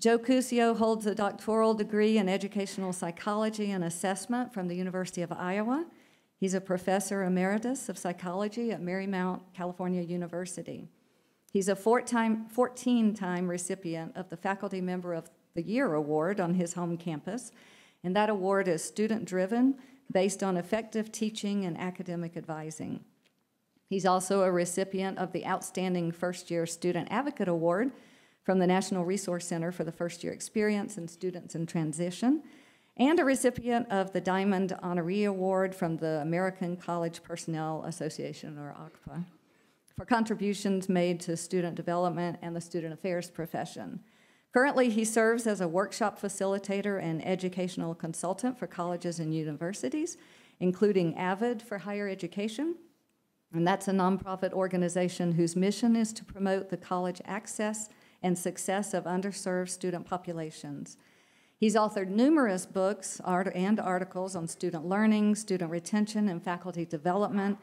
Joe Cuseo holds a doctoral degree in educational psychology and assessment from the University of Iowa. He's a professor emeritus of psychology at Marymount California University. He's a 14-time recipient of the Faculty Member of the Year Award on his home campus, and that award is student-driven, based on effective teaching and academic advising. He's also a recipient of the Outstanding First-Year Student Advocate Award from the National Resource Center for the First-Year Experience and Students in Transition, and a recipient of the Diamond Honoree Award from the American College Personnel Association, or ACPA, for contributions made to student development and the student affairs profession. Currently, he serves as a workshop facilitator and educational consultant for colleges and universities, including AVID for Higher Education, and that's a nonprofit organization whose mission is to promote the college access and success of underserved student populations. He's authored numerous books and articles on student learning, student retention, and faculty development.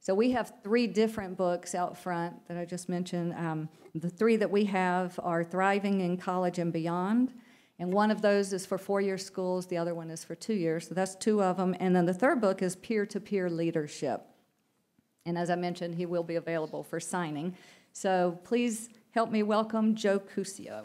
So we have three different books out front that I just mentioned. The three that we have are Thriving in College and Beyond, and one of those is for four-year schools, the other one is for 2 years, so that's two of them. And then the third book is Peer-to-Peer Leadership. And as I mentioned, he will be available for signing. So please help me welcome Joe Cuseo.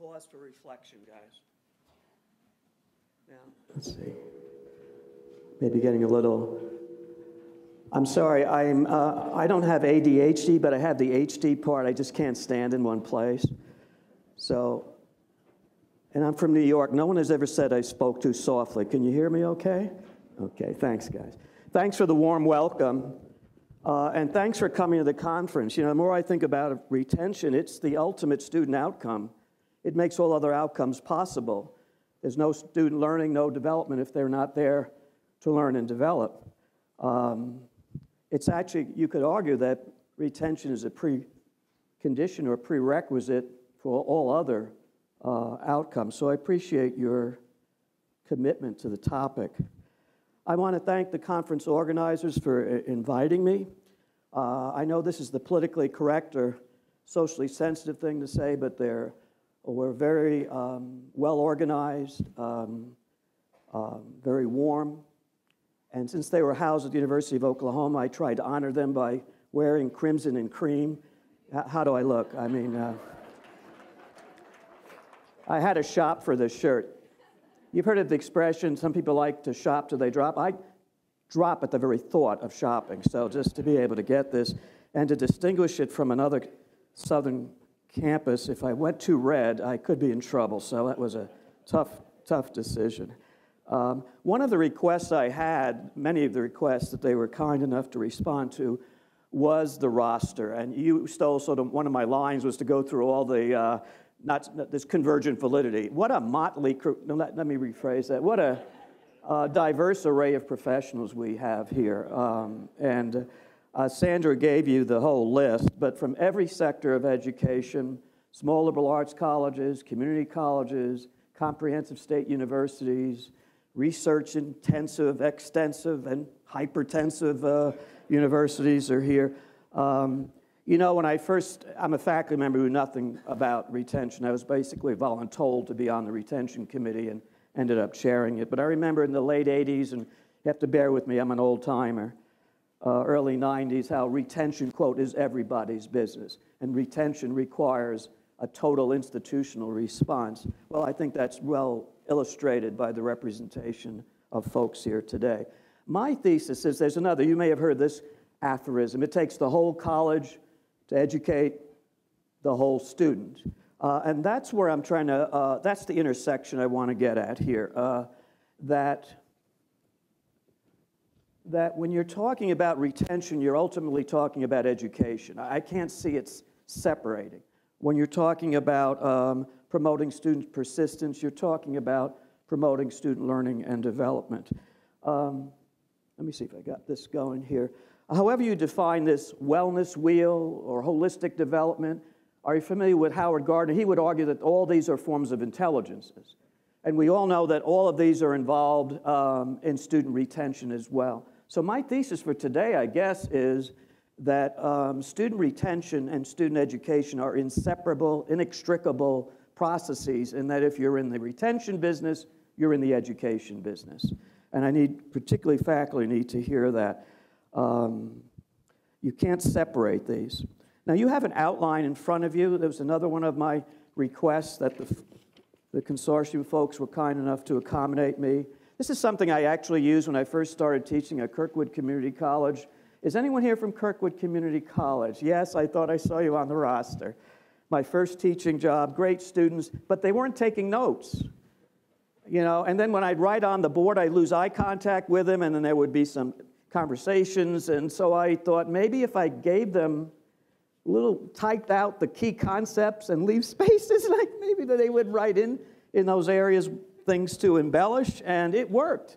Pause for reflection, guys. Now, let's see. Maybe getting a little. I'm sorry. I don't have ADHD, but I have the HD part. I just can't stand in one place. So, and I'm from New York. No one has ever said I spoke too softly. Can you hear me? Okay. Okay. Thanks, guys. Thanks for the warm welcome, and thanks for coming to the conference. You know, the more I think about retention, it's the ultimate student outcome. It makes all other outcomes possible. There's no student learning, no development if they're not there to learn and develop. It's actually, you could argue that retention is a precondition or prerequisite for all other outcomes. So I appreciate your commitment to the topic. I want to thank the conference organizers for inviting me. I know this is the politically correct or socially sensitive thing to say, but they're we're very well-organized, very warm. And since they were housed at the University of Oklahoma, I tried to honor them by wearing crimson and cream. How do I look? I mean, I had to shop for this shirt. You've heard of the expression, some people like to shop till they drop. I drop at the very thought of shopping. So just to be able to get this and to distinguish it from another Southern campus, if I went too red, I could be in trouble. So that was a tough decision. One of the requests I had, many of the requests that they were kind enough to respond to, was the roster. And you stole sort of one of my lines was to go through all the, not this convergent validity. What a motley crew, no, let me rephrase that. What a diverse array of professionals we have here. Sandra gave you the whole list, but from every sector of education, small liberal arts colleges, community colleges, comprehensive state universities, research-intensive, extensive, and hypertensive universities are here. You know, when I first, I'm a faculty member who knew nothing about retention. I was basically voluntold to be on the retention committee and ended up chairing it. But I remember in the late 80s, and you have to bear with me, I'm an old timer, early 90s, how retention, quote, is everybody's business. And retention requires a total institutional response. Well, I think that's well illustrated by the representation of folks here today. My thesis is there's another, you may have heard this aphorism, it takes the whole college to educate the whole student. And that's where I'm trying to, that's the intersection I want to get at here, that when you're talking about retention, you're ultimately talking about education. I can't see it's separating. When you're talking about promoting student persistence, you're talking about promoting student learning and development. Let me see if I got this going here. However you define this wellness wheel or holistic development, are you familiar with Howard Gardner? He would argue that all these are forms of intelligences. And we all know that all of these are involved in student retention as well. So my thesis for today, I guess, is that student retention and student education are inseparable, inextricable processes, and that if you're in the retention business, you're in the education business. And I need, particularly faculty need to hear that. You can't separate these. Now you have an outline in front of you. There was another one of my requests that the consortium folks were kind enough to accommodate me. This is something I actually used when I first started teaching at Kirkwood Community College. Is anyone here from Kirkwood Community College? Yes, I thought I saw you on the roster. My first teaching job, great students, but they weren't taking notes. You know, and then when I'd write on the board, I'd lose eye contact with them, and then there would be some conversations, and so I thought maybe if I gave them a little, typed out the key concepts and leave spaces, like maybe that they would write in those areas things to embellish, and it worked.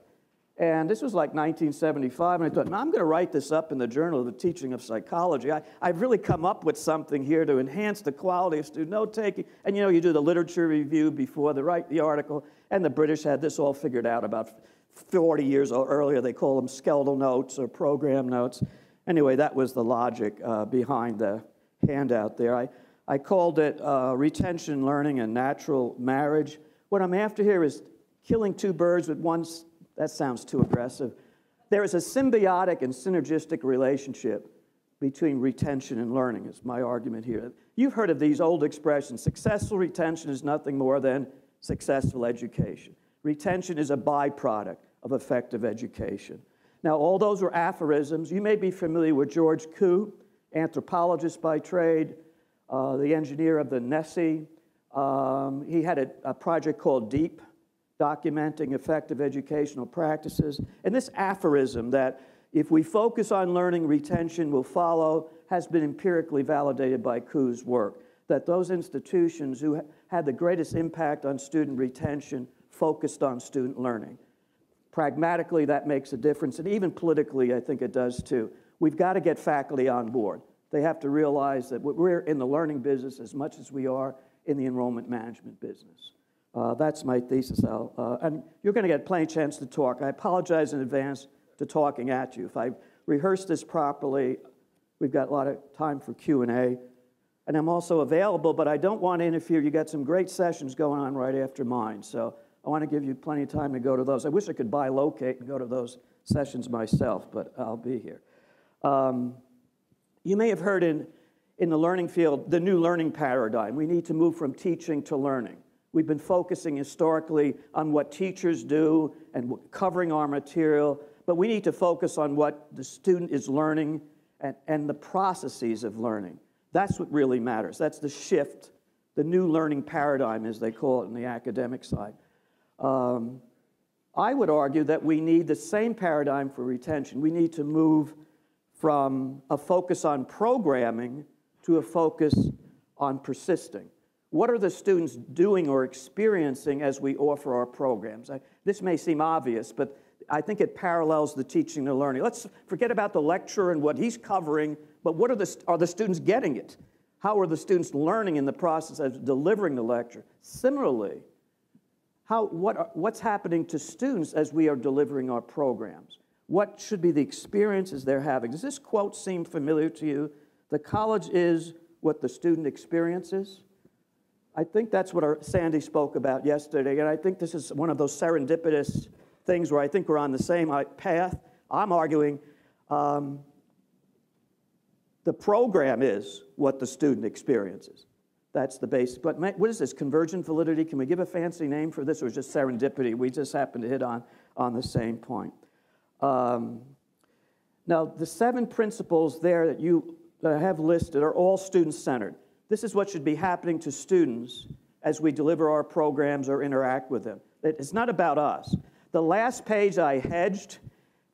And this was like 1975, and I thought, now I'm gonna write this up in the Journal of the Teaching of Psychology. I've really come up with something here to enhance the quality of student note-taking. And you know, you do the literature review before they write the article, and the British had this all figured out about 40 years earlier. They call them skeletal notes or program notes. Anyway, that was the logic behind the handout there. I called it Retention, Learning, and Natural Marriage. What I'm after here is killing two birds with one, that sounds too aggressive. There is a symbiotic and synergistic relationship between retention and learning is my argument here. You've heard of these old expressions. Successful retention is nothing more than successful education. Retention is a byproduct of effective education. Now, all those were aphorisms. You may be familiar with George Kuh, anthropologist by trade, the engineer of the Nessie. He had a project called DEEP, documenting effective educational practices. And this aphorism that if we focus on learning, retention will follow, has been empirically validated by Kuh's work, that those institutions who had the greatest impact on student retention focused on student learning. Pragmatically, that makes a difference, and even politically, I think it does too. We've got to get faculty on board. They have to realize that we're in the learning business as much as we are in the enrollment management business. That's my thesis, and you're going to get plenty of chance to talk. I apologize in advance to talking at you. If I rehearse this properly, we've got a lot of time for Q&A, and I'm also available, but I don't want to interfere. You got some great sessions going on right after mine, so I want to give you plenty of time to go to those. I wish I could bilocate and go to those sessions myself, but I'll be here. You may have heard in the learning field, the new learning paradigm. We need to move from teaching to learning. We've been focusing historically on what teachers do and covering our material, but we need to focus on what the student is learning and the processes of learning. That's what really matters. That's the shift, the new learning paradigm, as they call it in the academic side. I would argue that we need the same paradigm for retention. We need to move from a focus on programming to a focus on persisting. What are the students doing or experiencing as we offer our programs? This may seem obvious, but I think it parallels the teaching and learning. Let's forget about the lecturer and what he's covering, but what are the students getting it? How are the students learning in the process of delivering the lecture? Similarly, what's happening to students as we are delivering our programs? What should be the experiences they're having? Does this quote seem familiar to you? The college is what the student experiences. I think that's what Sandy spoke about yesterday, and I think this is one of those serendipitous things where I think we're on the same path. I'm arguing the program is what the student experiences. That's the base. But what is this, convergent validity? Can we give a fancy name for this, or just serendipity? We just happen to hit on the same point. Now, the 7 principles there that I have listed are all student-centered. This is what should be happening to students as we deliver our programs or interact with them. It's not about us. The last page I hedged,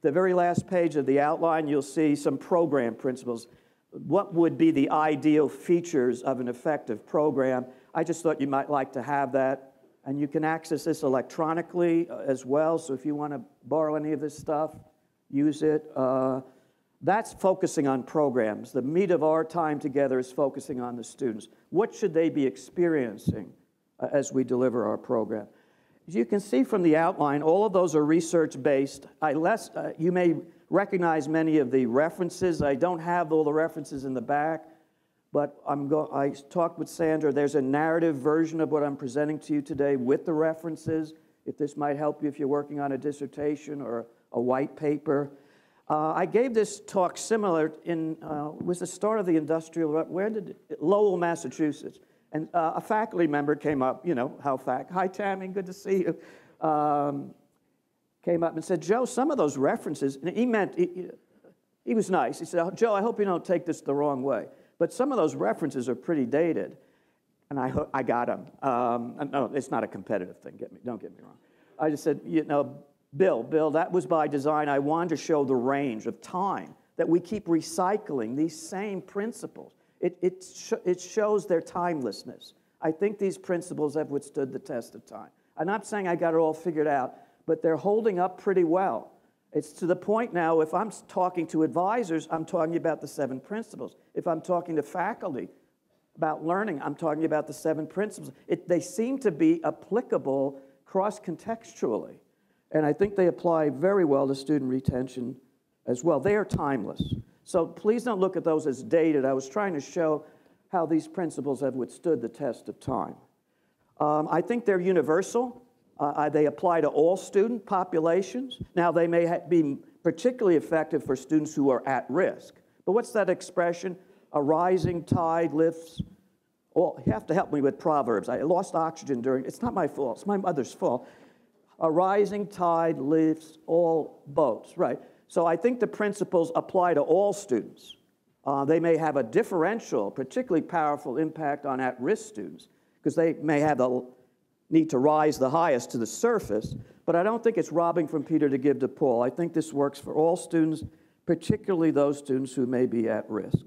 the very last page of the outline, you'll see some program principles. What would be the ideal features of an effective program? I just thought you might like to have that And you can access this electronically as well, so if you want to borrow any of this stuff, use it. That's focusing on programs. The meat of our time together is focusing on the students. What should they be experiencing as we deliver our program? As you can see from the outline, all of those are research-based. You may recognize many of the references. I don't have all the references in the back, but I talked with Sandra. There's a narrative version of what I'm presenting to you today with the references, if this might help you if you're working on a dissertation or a white paper. I gave this talk similar in, was the start of the industrial, Lowell, Massachusetts. And a faculty member came up, you know, hi Tammy, good to see you. Came up and said, Joe, some of those references, and he meant, he was nice. He said, oh, Joe, I hope you don't take this the wrong way, but some of those references are pretty dated. And I got them. No, it's not a competitive thing, don't get me wrong. I just said, you know, Bill, that was by design. I wanted to show the range of time that we keep recycling these same principles. It shows their timelessness. I think these principles have withstood the test of time. I'm not saying I got it all figured out, but they're holding up pretty well. It's to the point now, if I'm talking to advisors, I'm talking about the 7 principles. If I'm talking to faculty about learning, I'm talking about the 7 principles. They seem to be applicable cross-contextually, and I think they apply very well to student retention as well. They are timeless. So please don't look at those as dated. I was trying to show how these principles have withstood the test of time. I think they're universal. They apply to all student populations. Now, they may be particularly effective for students who are at risk. But what's that expression? A rising tide lifts all. You have to help me with proverbs. I lost oxygen during, it's not my fault, it's my mother's fault. A rising tide lifts all boats, right? So I think the principles apply to all students. They may have a differential, particularly powerful impact on at-risk students because they may have the need to rise the highest to the surface, but I don't think it's robbing from Peter to give to Paul. I think this works for all students, particularly those students who may be at risk.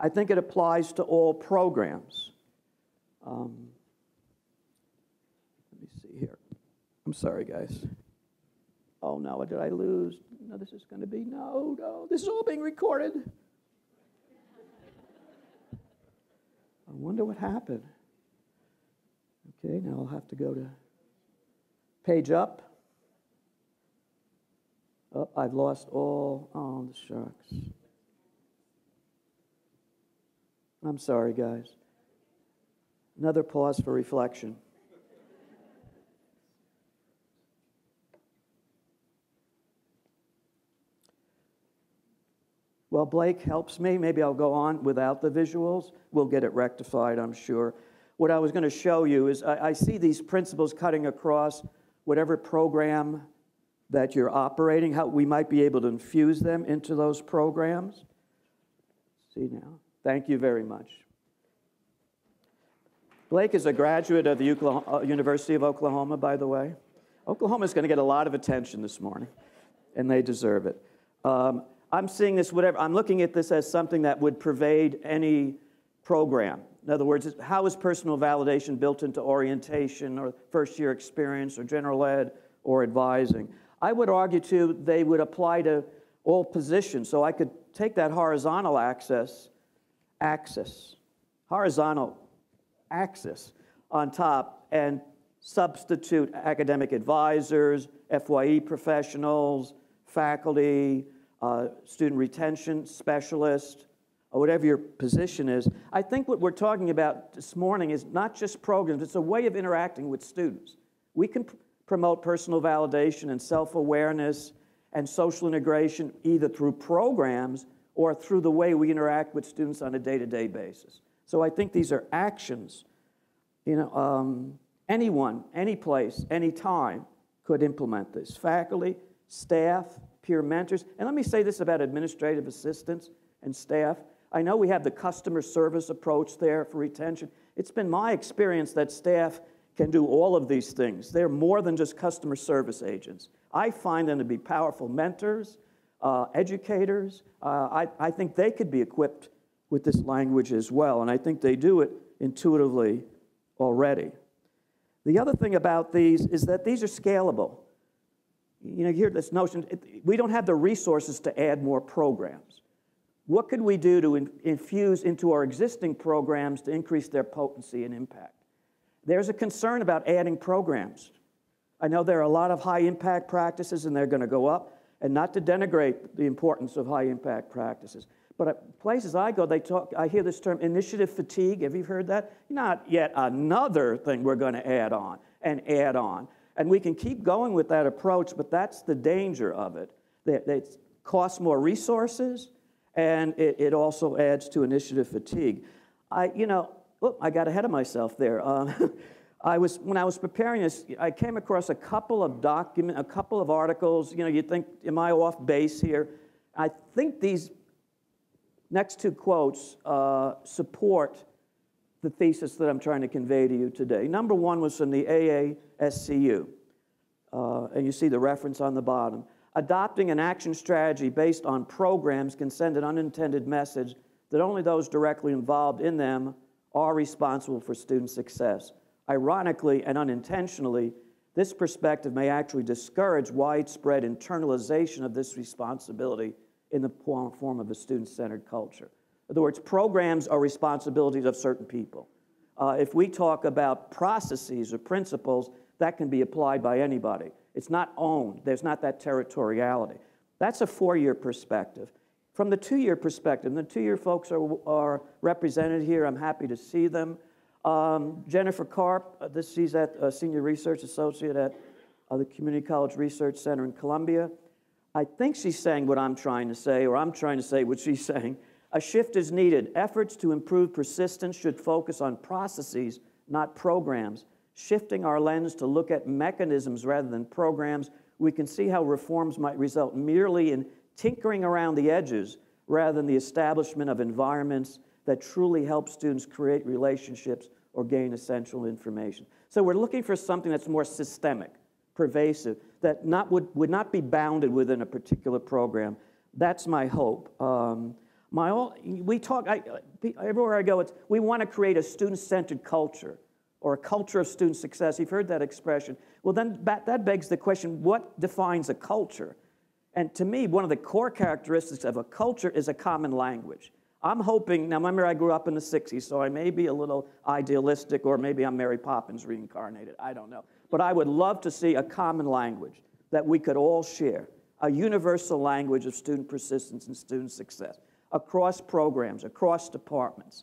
I think it applies to all programs. Let me see here. I'm sorry, guys. Oh, no, did I lose? No, this is going to be, no, this is all being recorded. I wonder what happened. Okay, now I'll have to go to page up. Oh, I've lost all, oh, the sharks. I'm sorry, guys. Another pause for reflection. Well, Blake helps me. Maybe I'll go on without the visuals. We'll get it rectified, I'm sure. What I was going to show you is I see these principles cutting across whatever program that you're operating, how we might be able to infuse them into those programs. See now. Thank you very much. Blake is a graduate of the University of Oklahoma, by the way. Oklahoma's going to get a lot of attention this morning, and they deserve it. I'm seeing this, whatever, I'm looking at this as something that would pervade any program. In other words, how is personal validation built into orientation or first year experience or general ed or advising? I would argue too, they would apply to all positions. So I could take that horizontal axis on top and substitute academic advisors, FYE professionals, faculty, student retention specialist, or whatever your position is. I think what we're talking about this morning is not just programs, it's a way of interacting with students. We can promote personal validation and self-awareness and social integration either through programs or through the way we interact with students on a day-to-day basis. So I think these are actions, you know, anyone, any place, any time could implement this. Faculty, staff, peer mentors. And let me say this about administrative assistants and staff. I know we have the customer service approach there for retention. It's been my experience that staff can do all of these things. They're more than just customer service agents. I find them to be powerful mentors, educators. I think they could be equipped with this language as well, and I think they do it intuitively already. The other thing about these is that these are scalable. You know, you hear this notion, we don't have the resources to add more programs. What could we do to infuse into our existing programs to increase their potency and impact? There's a concern about adding programs. I know there are a lot of high impact practices and they're going to go up, and not to denigrate the importance of high impact practices. But at places I go, they talk, I hear this term initiative fatigue. Have you heard that? Not yet another thing we're going to add on and add on. And we can keep going with that approach, but that's the danger of it. It costs more resources, and it also adds to initiative fatigue. I got ahead of myself there. When I was preparing this, I came across a couple of documents, a couple of articles. You know, you think, am I off base here? I think these next two quotes support the thesis that I'm trying to convey to you today. Number one was from the AASCU, and you see the reference on the bottom. Adopting an action strategy based on programs can send an unintended message that only those directly involved in them are responsible for student success. Ironically and unintentionally, this perspective may actually discourage widespread internalization of this responsibility in the form of a student-centered culture. In other words, programs are responsibilities of certain people. If we talk about processes or principles, that can be applied by anybody. It's not owned. There's not that territoriality. That's a four-year perspective. From the two-year perspective, the two-year folks are represented here. I'm happy to see them. Jennifer Karp, she's a senior research associate at the Community College Research Center in Columbia. I think she's saying what I'm trying to say, or I'm trying to say what she's saying. A shift is needed. Efforts to improve persistence should focus on processes, not programs. Shifting our lens to look at mechanisms rather than programs, we can see how reforms might result merely in tinkering around the edges rather than the establishment of environments that truly help students create relationships or gain essential information. So we're looking for something that's more systemic, pervasive, that would not be bounded within a particular program. That's my hope. Everywhere I go, we want to create a student-centered culture or a culture of student success. You've heard that expression. Well, then that begs the question, what defines a culture? And to me, one of the core characteristics of a culture is a common language. I'm hoping, now remember I grew up in the 60s, so I may be a little idealistic, or maybe I'm Mary Poppins reincarnated, I don't know. But I would love to see a common language that we could all share, a universal language of student persistence and student success, across programs, across departments,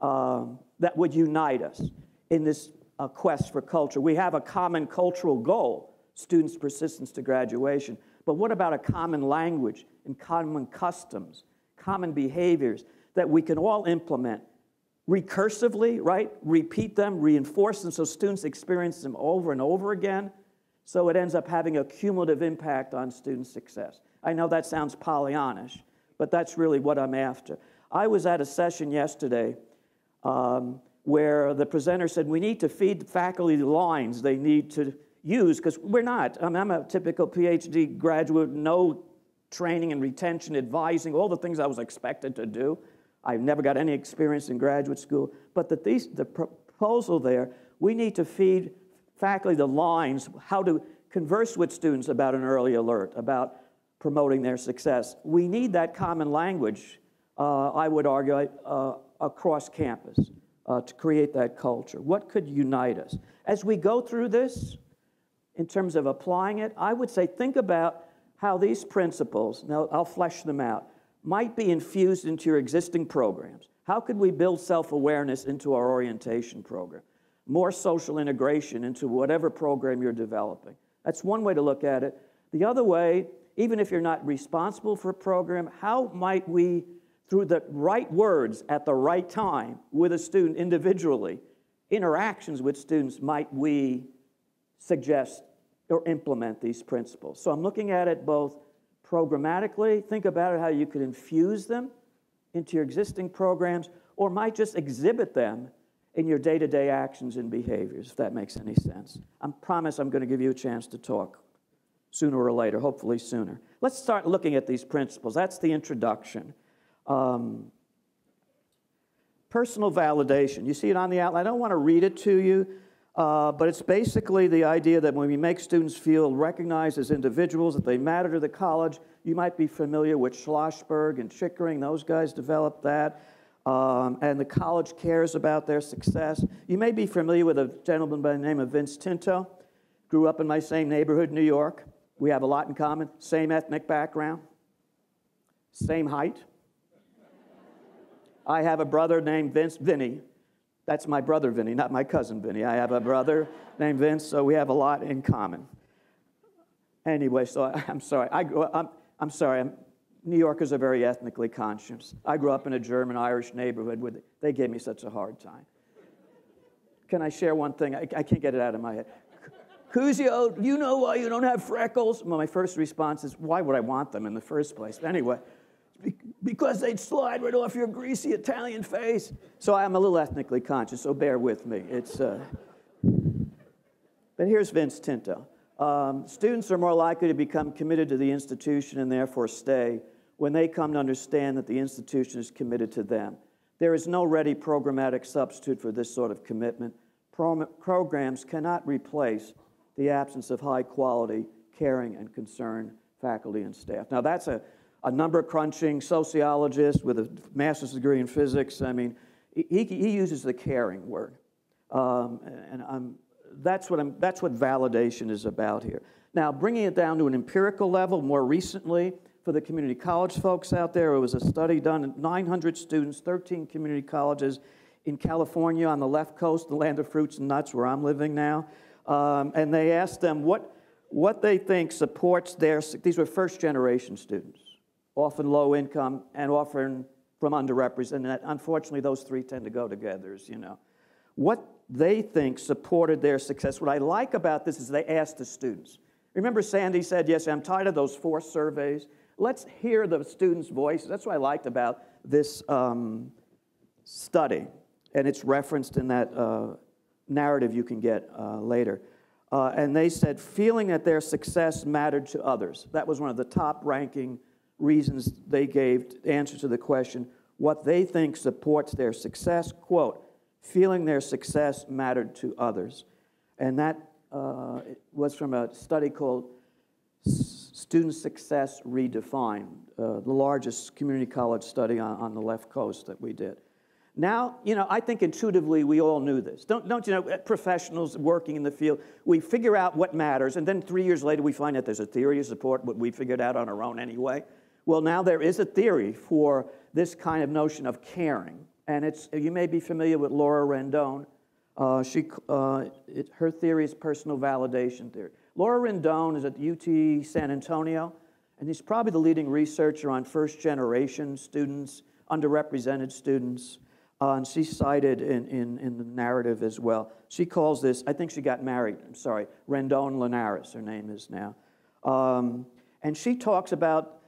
that would unite us in this quest for culture. We have a common cultural goal, students' persistence to graduation, but what about a common language and common customs, common behaviors that we can all implement recursively, right? Repeat them, reinforce them so students experience them over and over again, so it ends up having a cumulative impact on student success. I know that sounds Pollyannish, but that's really what I'm after. I was at a session yesterday where the presenter said, we need to feed the faculty the lines they need to use, because we're not. I'm a typical PhD graduate, no training and retention, advising, all the things I was expected to do. I've never got any experience in graduate school. But the proposal there, we need to feed faculty the lines, how to converse with students about an early alert, about promoting their success. We need that common language, I would argue, across campus to create that culture. What could unite us? As we go through this, in terms of applying it, I would say think about how these principles, now I'll flesh them out, might be infused into your existing programs. How could we build self-awareness into our orientation program? More social integration into whatever program you're developing. That's one way to look at it. The other way, even if you're not responsible for a program, how might we, through the right words at the right time with a student individually, interactions with students, might we suggest or implement these principles? So I'm looking at it both programmatically, think about it, how you could infuse them into your existing programs, or might just exhibit them in your day-to-day actions and behaviors, if that makes any sense. I promise I'm going to give you a chance to talk sooner or later, hopefully sooner. Let's start looking at these principles. That's the introduction. Personal validation. You see it on the outline. I don't want to read it to you. But it's basically the idea that when we make students feel recognized as individuals, that they matter to the college. You might be familiar with Schlossberg and Chickering. Those guys developed that. And the college cares about their success. You may be familiar with a gentleman by the name of Vince Tinto. Grew up in my same neighborhood, New York. We have a lot in common. Same ethnic background. Same height. I have a brother named Vinny. That's my brother Vinny, not my cousin Vinny. I have a brother named Vince, so we have a lot in common. Anyway, so I'm sorry, New Yorkers are very ethnically conscious. I grew up in a German-Irish neighborhood where they gave me such a hard time. Can I share one thing? I can't get it out of my head. Cuseo, you know why you don't have freckles? Well, my first response is, why would I want them in the first place? But anyway. Because they'd slide right off your greasy Italian face. So I'm a little ethnically conscious, so bear with me. But here's Vince Tinto. Students are more likely to become committed to the institution and therefore stay when they come to understand that the institution is committed to them. There is no ready programmatic substitute for this sort of commitment. Programs cannot replace the absence of high quality, caring, and concerned faculty and staff. Now that's a number-crunching sociologist with a master's degree in physics. I mean, he uses the caring word. That's what validation is about here. Now, bringing it down to an empirical level, more recently, for the community college folks out there, it was a study done at 900 students, 13 community colleges in California on the left coast, the land of fruits and nuts, where I'm living now. And they asked them what they think supports their, these were first-generation students, often low income, and often from underrepresented. Unfortunately, those three tend to go together, as you know. What they think supported their success. What I like about this is they asked the students. Remember Sandy said, yes, I'm tired of those forced surveys. Let's hear the students' voices. That's what I liked about this study, and it's referenced in that narrative you can get later. And they said, feeling that their success mattered to others. That was one of the top ranking reasons they gave answer to the question, what they think supports their success, quote, feeling their success mattered to others. And that was from a study called Student Success Redefined, the largest community college study on the left coast that we did. Now, you know, I think intuitively we all knew this. Don't you know, professionals working in the field, we figure out what matters, and then 3 years later we find that there's a theory to support what we figured out on our own anyway. Well, now there is a theory for this kind of notion of caring. And it's, you may be familiar with Laura Rendon. Her theory is personal validation theory. Laura Rendon is at UT San Antonio, and he's probably the leading researcher on first-generation students, underrepresented students, and she's cited in the narrative as well. She calls this, I think she got married, I'm sorry, Rendon Linares, her name is now. And she talks about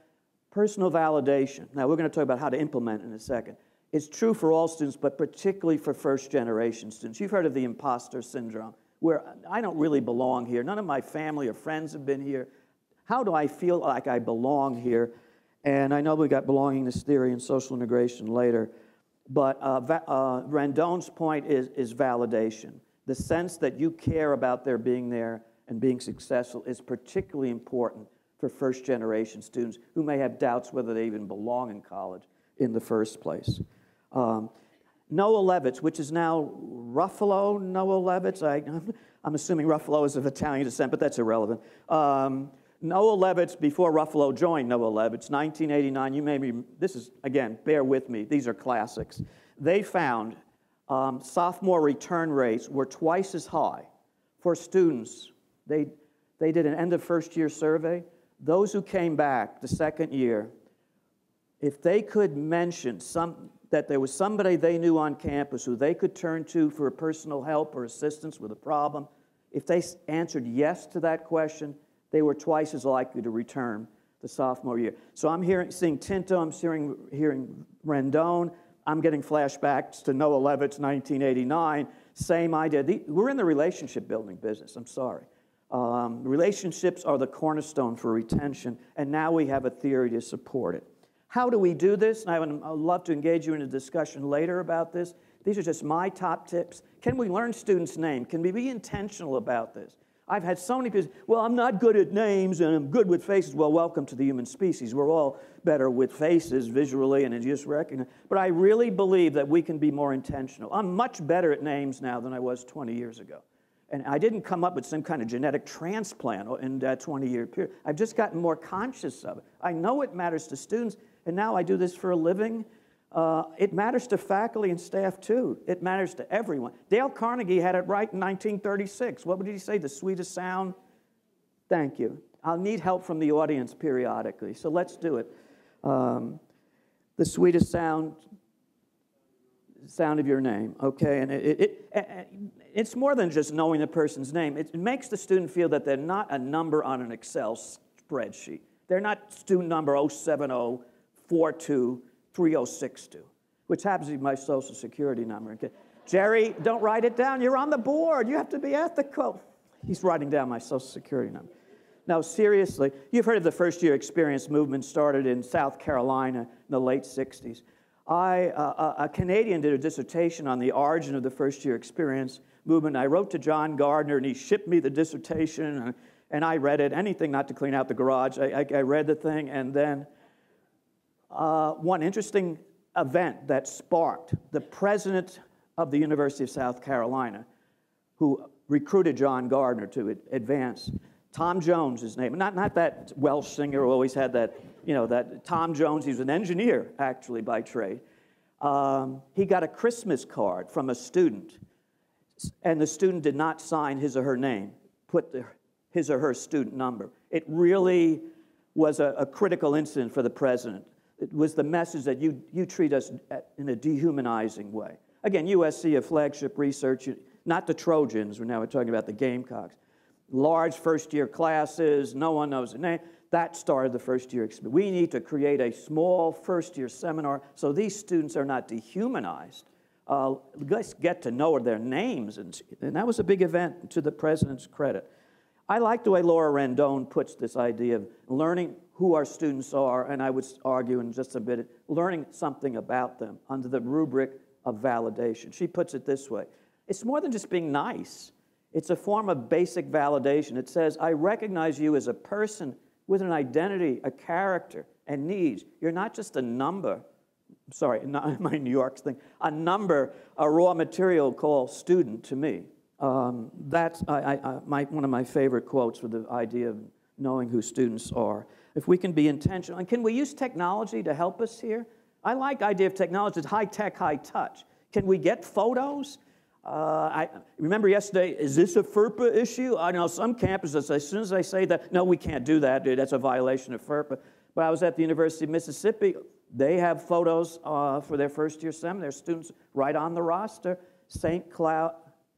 personal validation. Now, we're going to talk about how to implement in a second. It's true for all students, but particularly for first-generation students. You've heard of the imposter syndrome, where I don't really belong here. None of my family or friends have been here. How do I feel like I belong here? And I know we got belongingness theory and social integration later, but Rendon's point is validation. The sense that you care about their being there and being successful is particularly important for first-generation students who may have doubts whether they even belong in college in the first place. Noah Levitz, which is now Ruffalo Noel Levitz. I'm assuming Ruffalo is of Italian descent, but that's irrelevant. Noah Levitz, before Ruffalo joined Noah Levitz, 1989, you may be, this is, again, bear with me, these are classics. They found sophomore return rates were twice as high for students. They did an end of first year survey. Those who came back the second year, if they could mention that there was somebody they knew on campus who they could turn to for personal help or assistance with a problem, if they answered yes to that question, they were twice as likely to return the sophomore year. So I'm seeing Tinto, I'm hearing Rendon, I'm getting flashbacks to Noah Levitz, 1989, same idea. We're in the relationship building business, I'm sorry. Relationships are the cornerstone for retention, and now we have a theory to support it. How do we do this? And I would love to engage you in a discussion later about this. These are just my top tips. Can we learn students' names? Can we be intentional about this? I've had so many people, well, I'm not good at names and I'm good with faces. Well, welcome to the human species. We're all better with faces visually and just recognize. But I really believe that we can be more intentional. I'm much better at names now than I was 20 years ago. And I didn't come up with some kind of genetic transplant in that 20-year period. I've just gotten more conscious of it. I know it matters to students, and now I do this for a living. It matters to faculty and staff, too. It matters to everyone. Dale Carnegie had it right in 1936. What did he say? The sweetest sound? Thank you. I'll need help from the audience periodically, so let's do it. The sweetest sound, sound of your name, okay? And it's more than just knowing the person's name. It makes the student feel that they're not a number on an Excel spreadsheet. They're not student number 07042. 3062, which happens to be my social security number. Jerry, don't write it down. You're on the board. You have to be ethical. He's writing down my social security number. Now, seriously, you've heard of the first year experience movement started in South Carolina in the late 60s. A Canadian did a dissertation on the origin of the first year experience movement. I wrote to John Gardner, and he shipped me the dissertation, and I read it. Anything not to clean out the garage. I read the thing, and then one interesting event that sparked the president of the University of South Carolina, who recruited John Gardner to advance. Tom Jones, his name, not that Welsh singer who always had that, you know, that Tom Jones. He was an engineer, actually, by trade. He got a Christmas card from a student, and the student did not sign his or her name, put his or her student number. It really was a critical incident for the president. It was the message that you treat us in a dehumanizing way. Again, USC, a flagship research, not the Trojans, now we're talking about the Gamecocks. Large first-year classes, no one knows the name. That started the first-year experience. We need to create a small first-year seminar so these students are not dehumanized. Let's get to know their names. And that was a big event, to the president's credit. I like the way Laura Rendon puts this idea of learning who our students are, and I would argue in just a bit, learning something about them under the rubric of validation. She puts it this way. It's more than just being nice. It's a form of basic validation. It says, I recognize you as a person with an identity, a character, and needs. You're not just a number. Sorry, not my New York thing. A number, a raw material called student to me. That's one of my favorite quotes for the idea of knowing who students are. If we can be intentional, and can we use technology to help us here? I like the idea of technology, it's high tech, high touch. Can we get photos? I remember yesterday, is this a FERPA issue? I know some campuses, as soon as I say that, no, we can't do that, dude, that's a violation of FERPA. But I was at the University of Mississippi, they have photos for their first year seminar, their students right on the roster, St. Cloud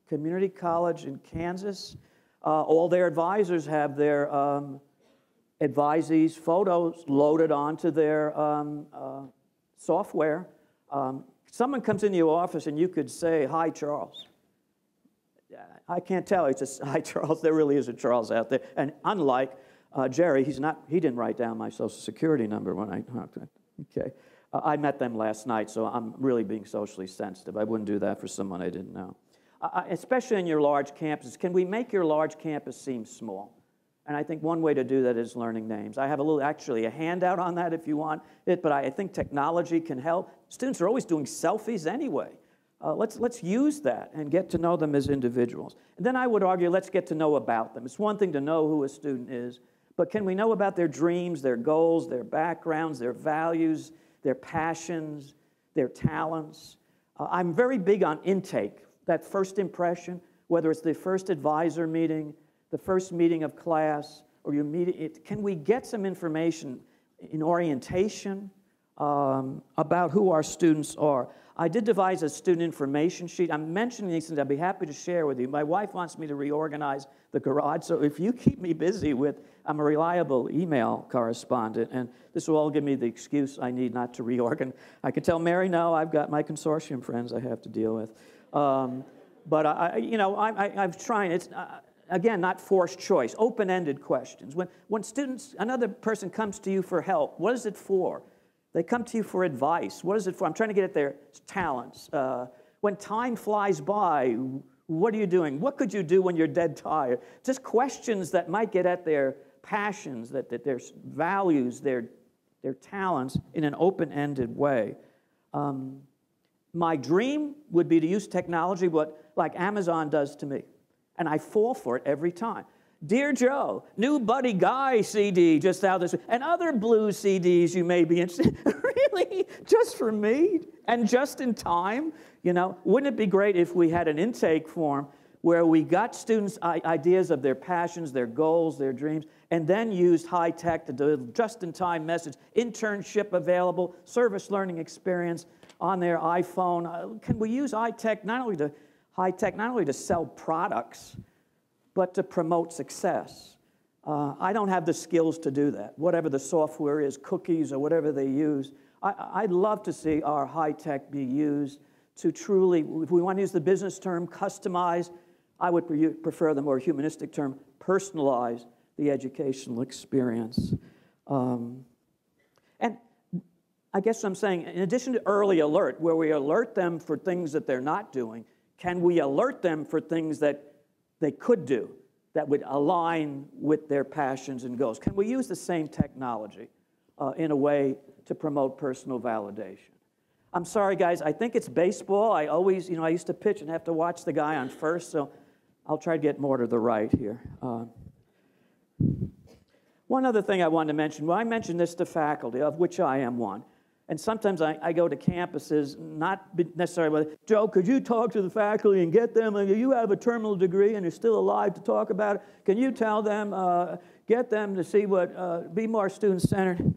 Community College in Kansas. All their advisors have their advisees' photos loaded onto their software. Someone comes into your office and you could say, hi, Charles. I can't tell, it's just, hi, Charles. There really is a Charles out there. And unlike Jerry, he didn't write down my social security number when I talked to him. Okay. I met them last night, so I'm really being socially sensitive. I wouldn't do that for someone I didn't know. Especially in your large campuses, can we make your large campus seem small? And I think one way to do that is learning names. I have actually a handout on that if you want it, but I think technology can help. Students are always doing selfies anyway. Let's use that and get to know them as individuals. And then I would argue, let's get to know about them. It's one thing to know who a student is, but can we know about their dreams, their goals, their backgrounds, their values, their passions, their talents? I'm very big on intake, that first impression, whether it's the first advisor meeting, the first meeting of class, or you meet it, can we get some information in orientation about who our students are? I did devise a student information sheet. I'm mentioning these things I'd be happy to share with you. My wife wants me to reorganize the garage, so if you keep me busy with, I'm a reliable email correspondent, and this will all give me the excuse I need not to reorganize. I can tell Mary, no, I've got my consortium friends I have to deal with. I've tried, it's, again, not forced choice, open-ended questions. When students, another person comes to you for help, what is it for? They come to you for advice. What is it for? I'm trying to get at their talents. When time flies by, what are you doing? What could you do when you're dead tired? Just questions that might get at their passions, that their values, their talents in an open-ended way. My dream would be to use technology like Amazon does to me, and I fall for it every time. Dear Joe, new Buddy Guy CD just out this week, and other blues CDs you may be interested in. Really? Just for me? And just in time? You know, wouldn't it be great if we had an intake form where we got students' ideas of their passions, their goals, their dreams, and then used high tech to do just-in-time message, internship available, service learning experience on their iPhone. Can we use high tech not only to sell products, but to promote success? I don't have the skills to do that, whatever the software is, cookies or whatever they use. I'd love to see our high tech be used to truly, if we want to use the business term, customize. I would prefer the more humanistic term, personalize the educational experience. And I guess I'm saying, in addition to early alert, where we alert them for things that they're not doing, can we alert them for things that they could do that would align with their passions and goals? Can we use the same technology in a way to promote personal validation? I'm sorry, guys, I think it's baseball. I always, you know, I used to pitch and have to watch the guy on first, so I'll try to get more to the right here. One other thing I wanted to mention, well, I mentioned this to faculty, of which I am one. And sometimes I go to campuses, not necessarily, but, Joe, could you talk to the faculty and get them? You have a terminal degree and you're still alive to talk about it. Can you tell them, get them to see what, be more student-centered?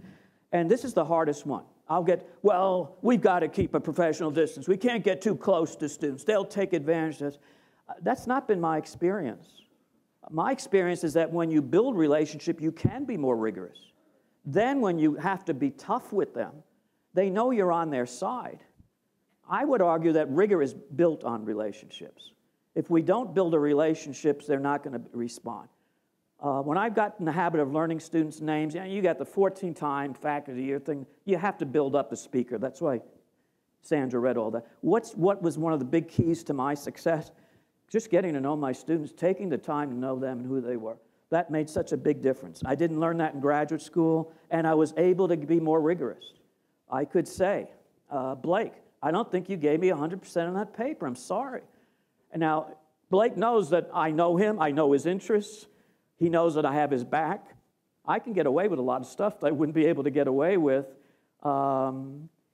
And this is the hardest one. I'll get, well, we've got to keep a professional distance. We can't get too close to students. They'll take advantage of us. That's not been my experience. My experience is that when you build relationship, you can be more rigorous. Then when you have to be tough with them, they know you're on their side. I would argue that rigor is built on relationships. If we don't build a relationship, they're not going to respond. When I've gotten in the habit of learning students' names, you got the 14-time faculty year thing, you have to build up the speaker. That's why Sandra read all that. What was one of the big keys to my success? Just getting to know my students, taking the time to know them and who they were. That made such a big difference. I didn't learn that in graduate school, and I was able to be more rigorous. I could say, Blake, I don't think you gave me 100% on that paper. I'm sorry. And now, Blake knows that I know him. I know his interests. He knows that I have his back. I can get away with a lot of stuff that I wouldn't be able to get away with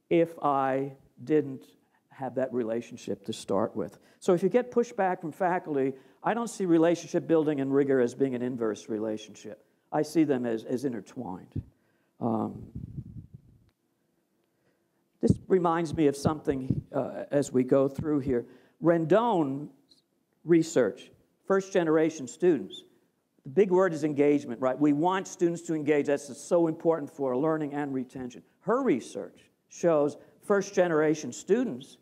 if I didn't have that relationship to start with. So if you get pushback from faculty, I don't see relationship building and rigor as being an inverse relationship. I see them as intertwined. This reminds me of something as we go through here. Rendon research, first-generation students. The big word is engagement, right? We want students to engage. That's so important for learning and retention. Her research shows first-generation students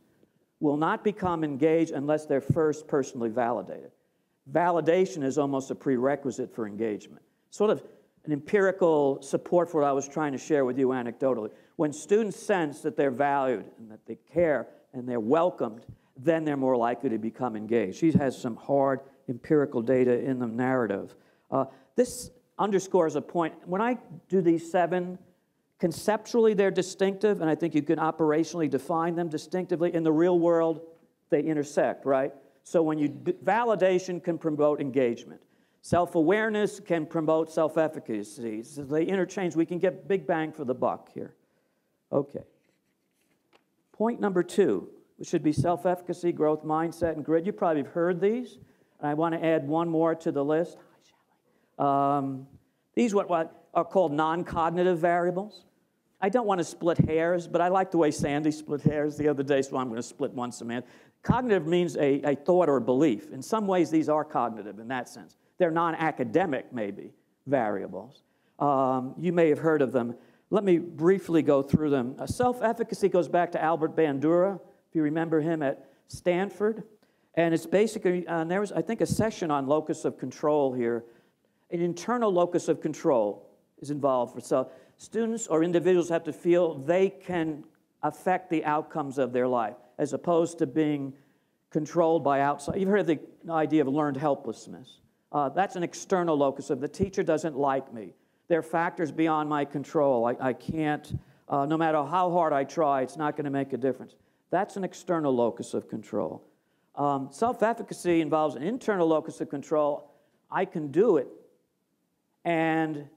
will not become engaged unless they're first personally validated. Validation is almost a prerequisite for engagement. Sort of an empirical support for what I was trying to share with you anecdotally. When students sense that they're valued and that they care and they're welcomed, then they're more likely to become engaged. She has some hard empirical data in the narrative. This underscores a point. When I do these 7, conceptually they're distinctive, and I think you can operationally define them distinctively. In the real world, they intersect, right? So when you validation can promote engagement. Self-awareness can promote self-efficacy. So they interchange. We can get big bang for the buck here. Okay. Point number 2, which should be self-efficacy, growth mindset, and grit. You probably have heard these. And I want to add one more to the list. These what are called non-cognitive variables. I don't want to split hairs, but I like the way Sandy split hairs the other day, so I'm going to split one semantic. Cognitive means a thought or belief. In some ways, these are cognitive in that sense. They're non-academic, maybe, variables. You may have heard of them. Let me briefly go through them. Self-efficacy goes back to Albert Bandura, if you remember him at Stanford. And it's basically, there was, I think, a session on locus of control here. An internal locus of control is involved for self. Students or individuals have to feel they can affect the outcomes of their life, as opposed to being controlled by outside. You've heard the idea of learned helplessness. That's an external locus of the teacher doesn't like me. There are factors beyond my control. I can't, no matter how hard I try, it's not going to make a difference. That's an external locus of control. Self-efficacy involves an internal locus of control. I can do it, and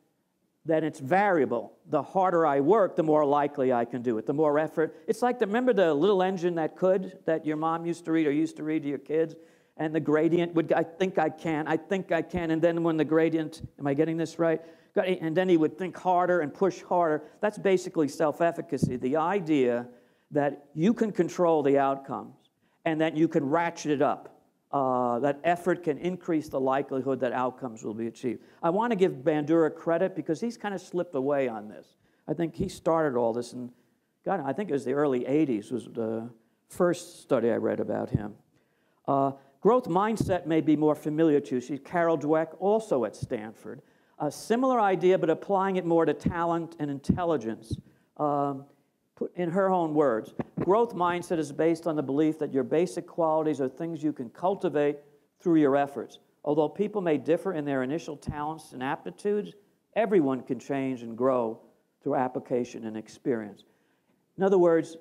then it's variable. The harder I work, the more likely I can do it, the more effort. It's like, remember the Little Engine That Could, that your mom used to read or used to read to your kids? And the gradient would, I think I can, and then when the gradient, am I getting this right? And then he would think harder and push harder. That's basically self-efficacy, the idea that you can control the outcomes and that you can ratchet it up. That effort can increase the likelihood that outcomes will be achieved. I want to give Bandura credit because he's kind of slipped away on this. I think he started all this, and God, I think it was the early 80s was the first study I read about him. Growth mindset may be more familiar to you. She's Carol Dweck, also at Stanford. A similar idea, but applying it more to talent and intelligence. Put in her own words, growth mindset is based on the belief that your basic qualities are things you can cultivate through your efforts. Although people may differ in their initial talents and aptitudes, everyone can change and grow through application and experience. In other words,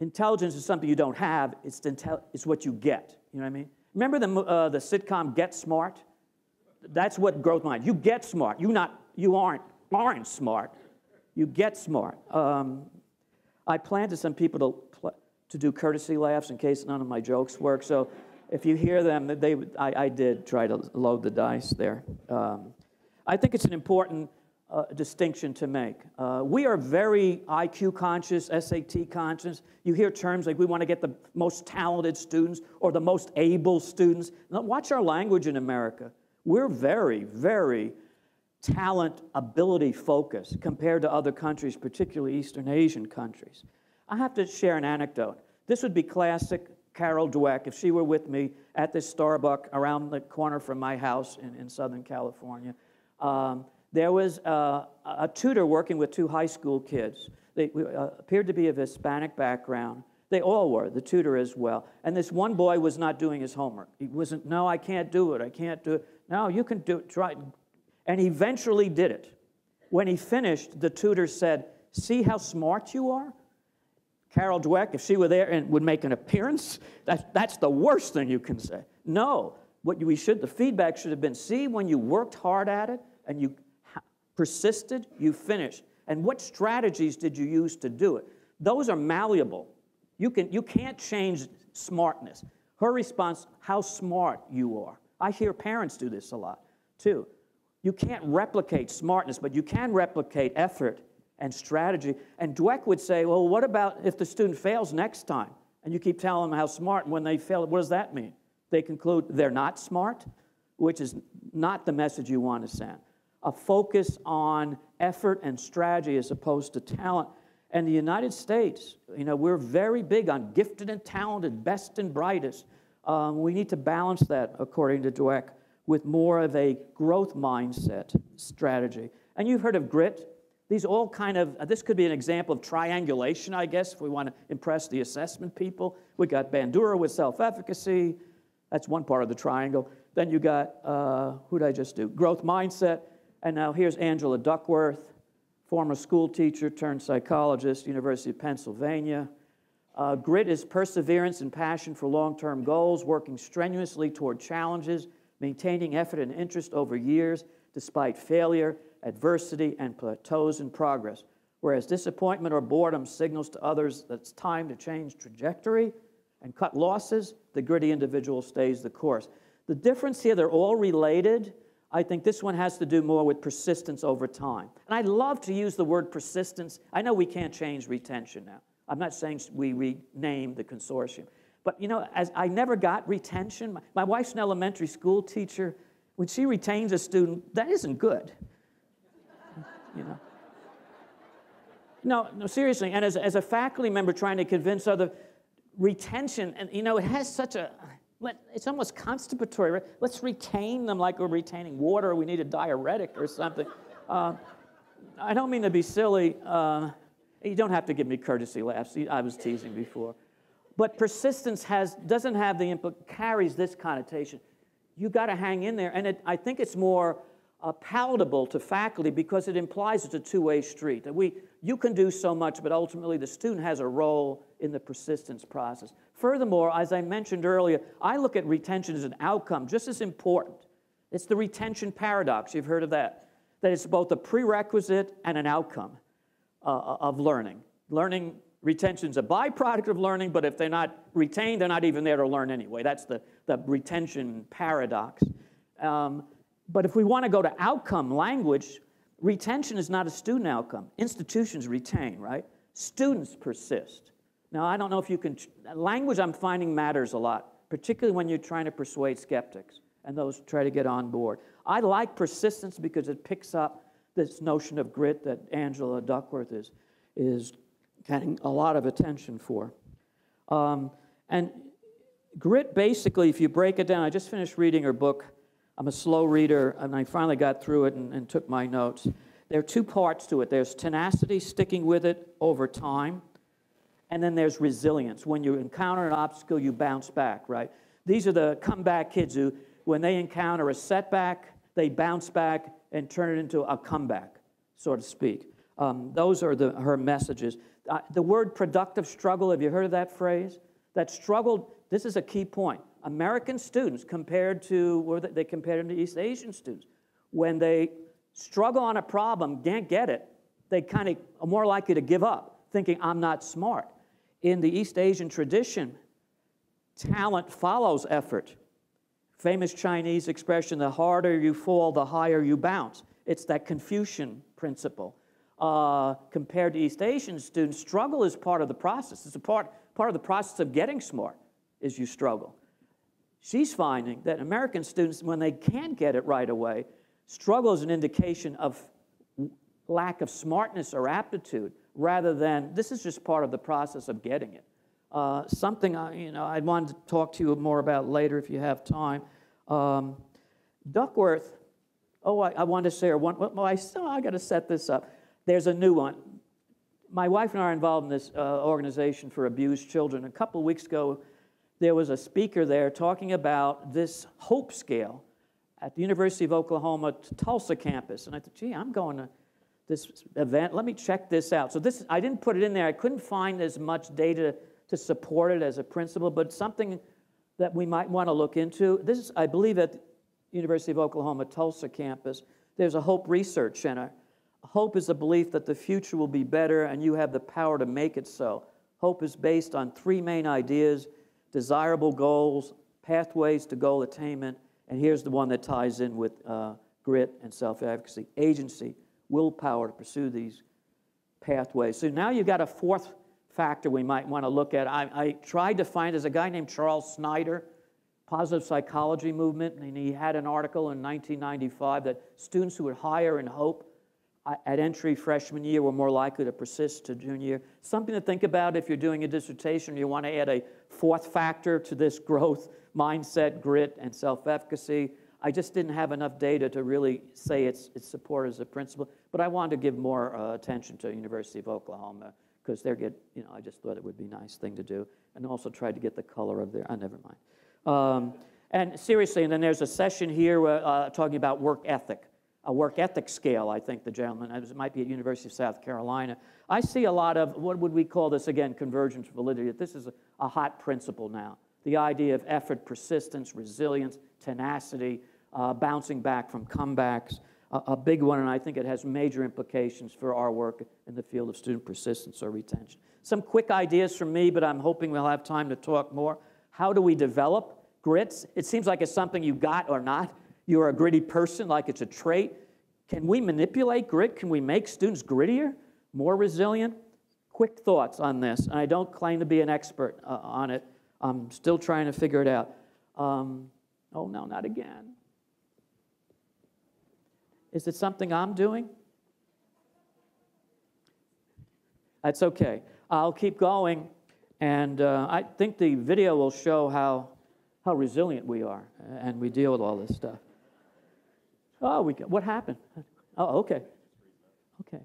intelligence is something you don't have, it's what you get, you know what I mean? Remember the sitcom Get Smart? That's what growth mindset, you get smart, you aren't smart, you get smart. I planned to send people to do courtesy laughs in case none of my jokes work. So if you hear them, I did try to load the dice there. I think it's an important distinction to make. We are very IQ conscious, SAT conscious. You hear terms like we want to get the most talented students or the most able students. Now, watch our language in America. We're very, very talent ability focus compared to other countries, particularly Eastern Asian countries. I have to share an anecdote. This would be classic Carol Dweck if she were with me at this Starbucks around the corner from my house in Southern California. There was a tutor working with two high school kids. They appeared to be of Hispanic background. They all were, the tutor as well. And this one boy was not doing his homework. He wasn't, no, I can't do it, I can't do it. No, you can do it, try. And he eventually did it. When he finished, the tutor said, see how smart you are? Carol Dweck, if she were there and would make an appearance, that's the worst thing you can say. No, the feedback should have been, see, when you worked hard at it and you persisted, you finished. And what strategies did you use to do it? Those are malleable. You can't change smartness. Her response, how smart you are. I hear parents do this a lot, too. You can't replicate smartness, but you can replicate effort and strategy. And Dweck would say, well, what about if the student fails next time? And you keep telling them how smart, and when they fail, what does that mean? They conclude they're not smart, which is not the message you want to send. A focus on effort and strategy as opposed to talent. And the United States, you know, we're very big on gifted and talented, best and brightest. We need to balance that, according to Dweck, with more of a growth mindset strategy. And you've heard of grit. These all kind of, this could be an example of triangulation, I guess, if we want to impress the assessment people. We got Bandura with self-efficacy. That's one part of the triangle. Then you got, who did I just do? Growth mindset. And now here's Angela Duckworth, former school teacher turned psychologist, University of Pennsylvania. Grit is perseverance and passion for long-term goals, working strenuously toward challenges, maintaining effort and interest over years despite failure, adversity, and plateaus in progress. Whereas disappointment or boredom signals to others that it's time to change trajectory and cut losses, the gritty individual stays the course. The difference here, they're all related. I think this one has to do more with persistence over time. And I love to use the word persistence. I know we can't change retention now. I'm not saying we rename the consortium. But, you know, as I never got retention. My wife's an elementary school teacher. When she retains a student, that isn't good. You know? No, seriously. And as a faculty member trying to convince other retention, and, you know, it has such a, it's almost constipatory. Right? Let's retain them like we're retaining water or we need a diuretic or something. I don't mean to be silly. You don't have to give me courtesy laughs. I was teasing before. But persistence carries this connotation. You've got to hang in there. And I think it's more palatable to faculty because it implies it's a two-way street. That you can do so much, but ultimately the student has a role in the persistence process. Furthermore, as I mentioned earlier, I look at retention as an outcome just as important. It's the retention paradox. You've heard of that. That it's both a prerequisite and an outcome of learning. Retention's a byproduct of learning, but if they're not retained, they're not even there to learn anyway. That's the retention paradox. But if we want to go to outcome language, retention is not a student outcome. Institutions retain, right? Students persist. Now, I don't know if you can, language I'm finding matters a lot, particularly when you're trying to persuade skeptics and those who try to get on board. I like persistence because it picks up this notion of grit that Angela Duckworth is getting a lot of attention for. And grit, basically, if you break it down, I just finished reading her book. I'm a slow reader, and I finally got through it and took my notes. There are two parts to it. There's tenacity, sticking with it over time, and then there's resilience. When you encounter an obstacle, you bounce back, right? These are the comeback kids who, when they encounter a setback, they bounce back and turn it into a comeback, so to speak. Those are her messages. The word productive struggle, have you heard of that phrase? That struggle, this is a key point. American students compared to, they compared them to East Asian students. When they struggle on a problem, can't get it, they kind of are more likely to give up, thinking I'm not smart. In the East Asian tradition, talent follows effort. Famous Chinese expression, the harder you fall, the higher you bounce. It's that Confucian principle. Compared to East Asian students, struggle is part of the process. It's a part of the process of getting smart is you struggle. She's finding that American students, when they can't get it right away, struggle is an indication of lack of smartness or aptitude rather than this is just part of the process of getting it. Something I wanted to talk to you more about later if you have time. Duckworth, I wanted to share one. I got to set this up. There's a new one. My wife and I are involved in this organization for abused children. A couple of weeks ago, there was a speaker there talking about this hope scale at the University of Oklahoma Tulsa campus. And I thought, gee, I'm going to this event. Let me check this out. So this, I didn't put it in there. I couldn't find as much data to support it as a principle, but something that we might want to look into. This is, I believe, at the University of Oklahoma Tulsa campus. There's a Hope Research Center. Hope is the belief that the future will be better and you have the power to make it so. Hope is based on three main ideas: desirable goals, pathways to goal attainment, and here's the one that ties in with grit and self-advocacy: agency, willpower to pursue these pathways. So now you've got a fourth factor we might want to look at. I tried to find, there's a guy named Charles Snyder, positive psychology movement, and he had an article in 1995 that students who were higher in hope at entry freshman year were more likely to persist to junior year. Something to think about if you're doing a dissertation, you want to add a fourth factor to this growth mindset, grit, and self-efficacy. I just didn't have enough data to really say it's supported as a principle, but I wanted to give more attention to the University of Oklahoma because they're good, I just thought it would be a nice thing to do, and also tried to get the color of their, never mind. And seriously, and then there's a session here talking about work ethic. A work ethic scale, I think the gentleman, it might be at University of South Carolina. I see a lot of, what would we call this again, convergence validity. This is a hot principle now. The idea of effort, persistence, resilience, tenacity, bouncing back from comebacks, a big one, and I think it has major implications for our work in the field of student persistence or retention. Some quick ideas from me, but I'm hoping we'll have time to talk more. How do we develop grits? It seems like it's something you got or not. You're a gritty person, like it's a trait. Can we manipulate grit? Can we make students grittier, more resilient? Quick thoughts on this, and I don't claim to be an expert on it. I'm still trying to figure it out. Oh, no, not again. Is it something I'm doing? That's okay. I'll keep going, and I think the video will show how resilient we are, and we deal with all this stuff. Oh, what happened? Oh, okay. Okay.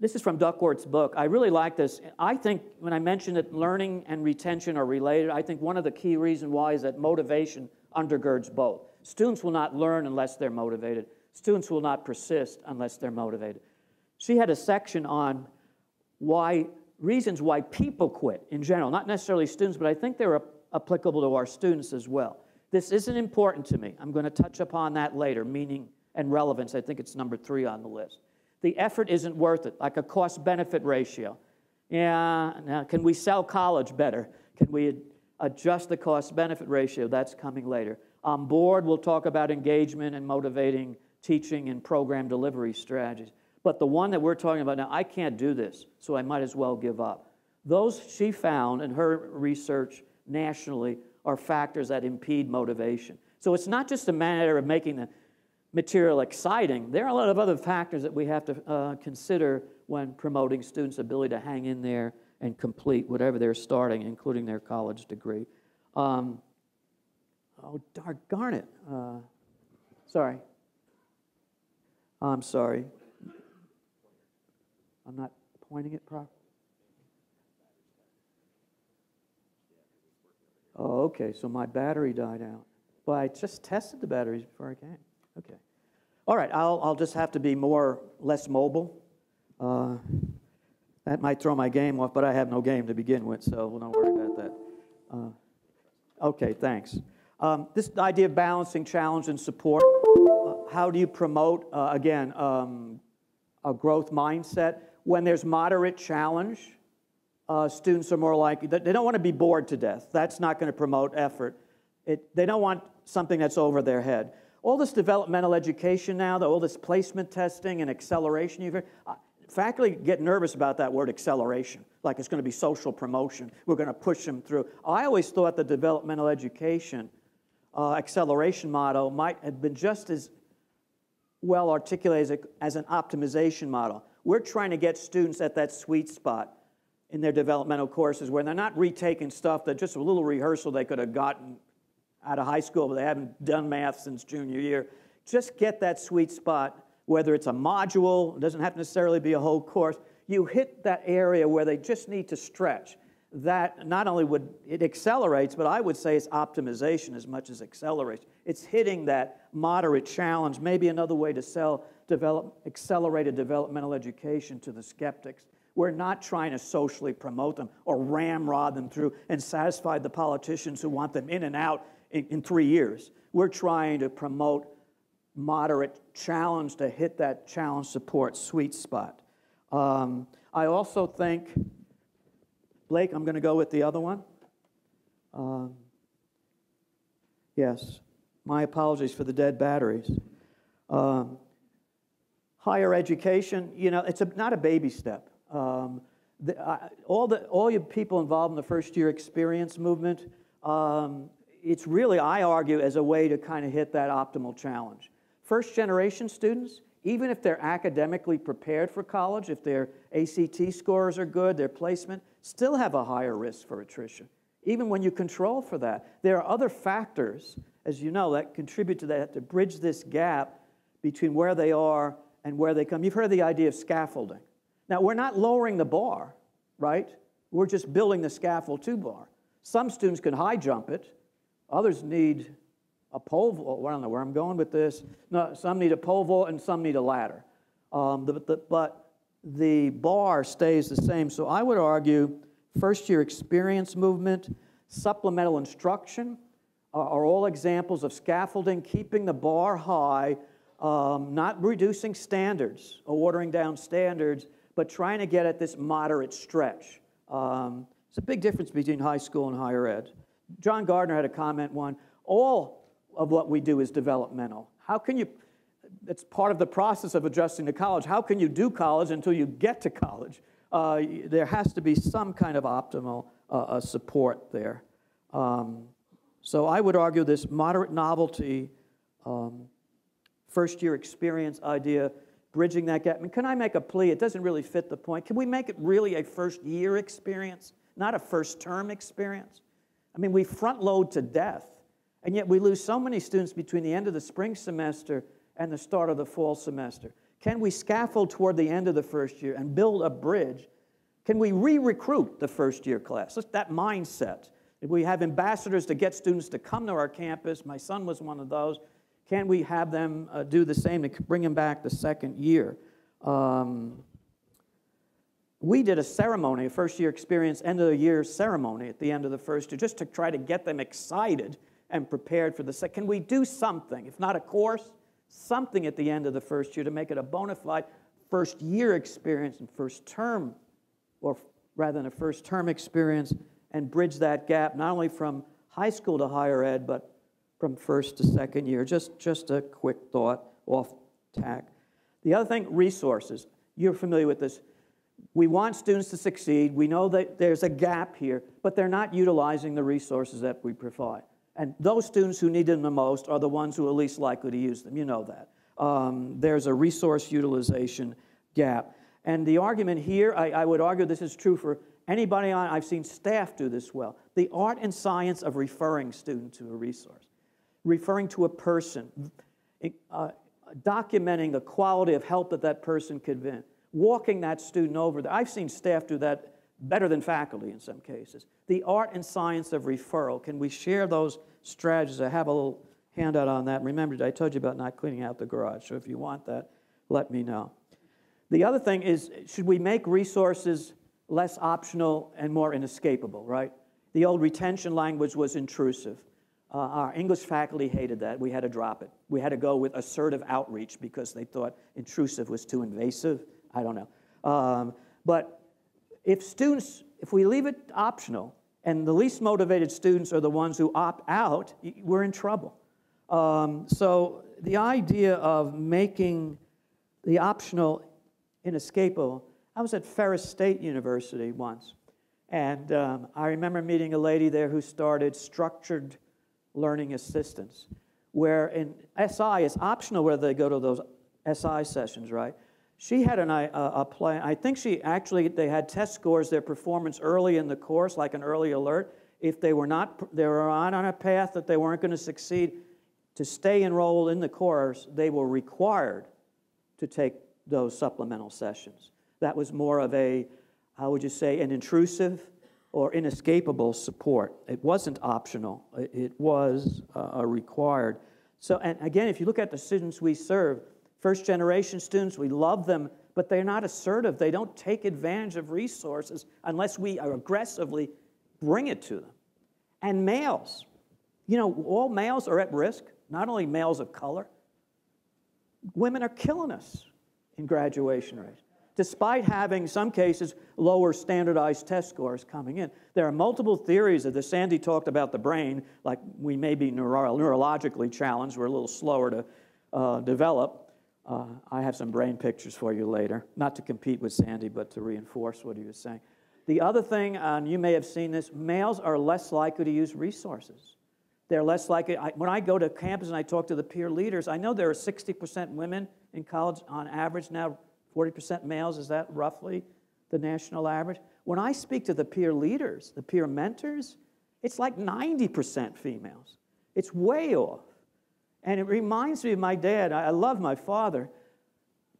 This is from Duckworth's book. I really like this. I think when I mentioned that learning and retention are related, I think one of the key reasons why is that motivation undergirds both. Students will not learn unless they're motivated. Students will not persist unless they're motivated. She had a section on reasons why people quit in general, not necessarily students, but I think they're applicable to our students as well. This isn't important to me. I'm going to touch upon that later, meaning and relevance. I think it's number 3 on the list. The effort isn't worth it, like a cost-benefit ratio. Yeah, now can we sell college better? Can we adjust the cost-benefit ratio? That's coming later. On board, we'll talk about engagement and motivating teaching and program delivery strategies. But the one that we're talking about now, I can't do this, so I might as well give up. Those she found in her research nationally are factors that impede motivation. So it's not just a matter of making the material exciting. There are a lot of other factors that we have to consider when promoting students' ability to hang in there and complete whatever they're starting, including their college degree. Oh, darn it. Sorry. I'm sorry. I'm not pointing it properly. Oh, okay, so my battery died out. But I just tested the batteries before I came. Okay. All right, I'll just have to be less mobile. That might throw my game off, but I have no game to begin with, so don't worry about that. Okay, thanks. This idea of balancing challenge and support, how do you promote, again, a growth mindset? When there's moderate challenge, students are more likely, they don't want to be bored to death. That's not going to promote effort. They don't want something that's over their head. All this developmental education now, all this placement testing and acceleration, faculty get nervous about that word acceleration, like it's going to be social promotion. We're going to push them through. I always thought the developmental education acceleration model might have been just as well articulated as an optimization model. We're trying to get students at that sweet spot in their developmental courses where they're not retaking stuff that just a little rehearsal they could have gotten out of high school, but they haven't done math since junior year. Just get that sweet spot, whether it's a module, it doesn't have to necessarily be a whole course. You hit that area where they just need to stretch. That not only would it accelerates, but I would say it's optimization as much as acceleration. It's hitting that moderate challenge, maybe another way to sell accelerated developmental education to the skeptics. We're not trying to socially promote them or ramrod them through and satisfy the politicians who want them in and out in 3 years. We're trying to promote moderate challenge to hit that challenge support sweet spot. I also think, Blake, I'm going to go with the other one. Yes, my apologies for the dead batteries. Higher education, you know, it's not a baby step. All you people involved in the first year experience movement, it's really, I argue, as a way to kind of hit that optimal challenge. First-generation students, even if they're academically prepared for college, if their ACT scores are good, their placement, still have a higher risk for attrition, even when you control for that. There are other factors, as you know, that contribute to that, to bridge this gap between where they are and where they come. You've heard the idea of scaffolding. Now, we're not lowering the bar, right? We're just building the scaffold to bar. Some students can high jump it. Others need a pole vault. I don't know where I'm going with this. No, some need a pole vault and some need a ladder. But the bar stays the same. So I would argue first-year experience movement, supplemental instruction are all examples of scaffolding, keeping the bar high, not reducing standards or watering down standards, but trying to get at this moderate stretch. It's a big difference between high school and higher ed. John Gardner had a comment one, all of what we do is developmental. How can you, it's part of the process of adjusting to college, how can you do college until you get to college? There has to be some kind of optimal support there. So I would argue this moderate novelty, first year experience idea, bridging that gap. I mean, can I make a plea? It doesn't really fit the point. Can we make it really a first year experience, not a first term experience? I mean, we front load to death, and yet we lose so many students between the end of the spring semester and the start of the fall semester. Can we scaffold toward the end of the first year and build a bridge? Can we re-recruit the first-year class? That mindset. If we have ambassadors to get students to come to our campus, my son was one of those, can we have them do the same to bring them back the second year? We did a ceremony, a first-year experience, end-of-the-year ceremony at the end of the first year, just to try to get them excited and prepared for the second. Can we do something, if not a course, something at the end of the first year to make it a bona fide first-year experience and first-term, or rather than a first-term experience, and bridge that gap not only from high school to higher ed, but from first to second year. Just a quick thought off tack. The other thing, resources. You're familiar with this. We want students to succeed. We know that there's a gap here, but they're not utilizing the resources that we provide. And those students who need them the most are the ones who are least likely to use them. You know that. There's a resource utilization gap. And the argument here, I would argue this is true for anybody on, I've seen staff do this well, the art and science of referring students to a resource, referring to a person, documenting the quality of help that that person could give, walking that student over there. I've seen staff do that better than faculty in some cases. The art and science of referral. Can we share those strategies? I have a little handout on that. Remember, I told you about not cleaning out the garage, so if you want that, let me know. The other thing is, should we make resources less optional and more inescapable, right? The old retention language was intrusive. Our English faculty hated that. We had to drop it. We had to go with assertive outreach because they thought intrusive was too invasive. I don't know. But if we leave it optional and the least motivated students are the ones who opt out, we're in trouble. So the idea of making the optional inescapable, I was at Ferris State University once, and I remember meeting a lady there who started structured learning assistance, where in SI, it's optional whether they go to those SI sessions, right? She had a plan. I think they had test scores, their performance early in the course, like an early alert. If they were not, they were on a path that they weren't going to succeed, to stay enrolled in the course, they were required to take those supplemental sessions. That was more of a, how would you say, an intrusive or inescapable support. It wasn't optional. It was required. So, and again, if you look at the students we serve, first-generation students, we love them, but they're not assertive. They don't take advantage of resources unless we aggressively bring it to them. And males. You know, all males are at risk, not only males of color. Women are killing us in graduation rates, despite having, in some cases, lower standardized test scores coming in. There are multiple theories of this. Sandy talked about the brain, like we may be neurologically challenged. We're a little slower to develop. I have some brain pictures for you later, not to compete with Sandy, but to reinforce what he was saying. The other thing, and you may have seen this, males are less likely to use resources. They're less likely. When I go to campus and I talk to the peer leaders, I know there are 60% women in college on average now, 40% males, is that roughly the national average? When I speak to the peer leaders, the peer mentors, it's like 90% females. It's way off. And it reminds me of my dad. I love my father,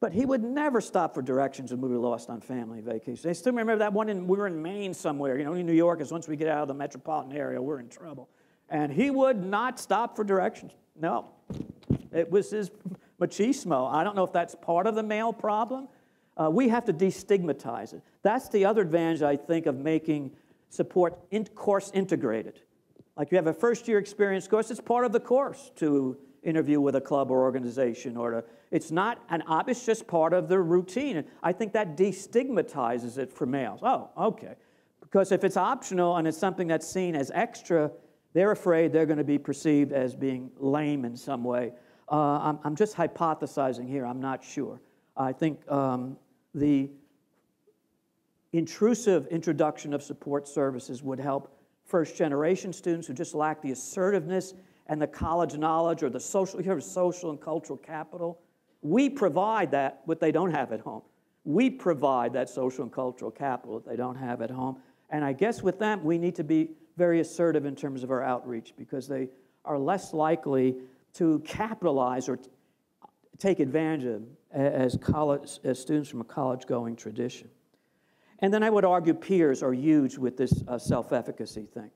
but he would never stop for directions when we were lost on family vacation. I still remember that one, we were in Maine somewhere, you know, in New York, is once we get out of the metropolitan area, we're in trouble. And he would not stop for directions. No, it was his machismo. I don't know if that's part of the male problem. We have to destigmatize it. That's the other advantage, I think, of making support course integrated. Like you have a first-year experience course, it's part of the course to interview with a club or organization. It's not an op, it's just part of the routine. I think that destigmatizes it for males. Oh, okay. Because if it's optional and it's something that's seen as extra, they're afraid they're going to be perceived as being lame in some way. I'm just hypothesizing here. I'm not sure. I think the intrusive introduction of support services would help first-generation students who just lack the assertiveness and the college knowledge or the social and cultural capital. We provide that, what they don't have at home. We provide that social and cultural capital that they don't have at home. And I guess with them, we need to be very assertive in terms of our outreach because they are less likely to capitalize or take advantage of as students from a college-going tradition. And then I would argue peers are huge with this self-efficacy thing.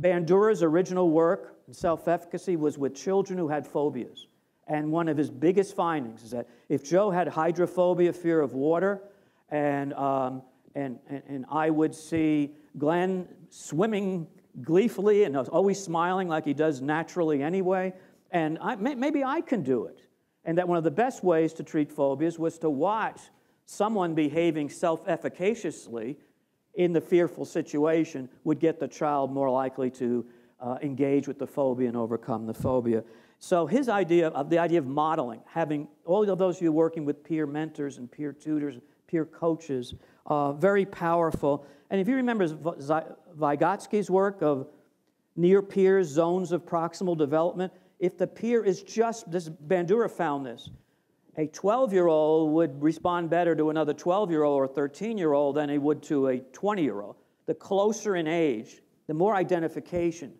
Bandura's original work in self-efficacy was with children who had phobias. And one of his biggest findings is that if Joe had hydrophobia, fear of water, and I would see Glenn swimming gleefully and always smiling like he does naturally anyway, and maybe I can do it. And that one of the best ways to treat phobias was to watch someone behaving self-efficaciously in the fearful situation would get the child more likely to engage with the phobia and overcome the phobia. So his idea of the idea of modeling, having all of those of you working with peer mentors and peer tutors, peer coaches, very powerful. And if you remember Vygotsky's work of near peer zones of proximal development, if the peer is just, this Bandura found this, a 12-year-old would respond better to another 12-year-old or 13-year-old than he would to a 20-year-old. The closer in age, the more identification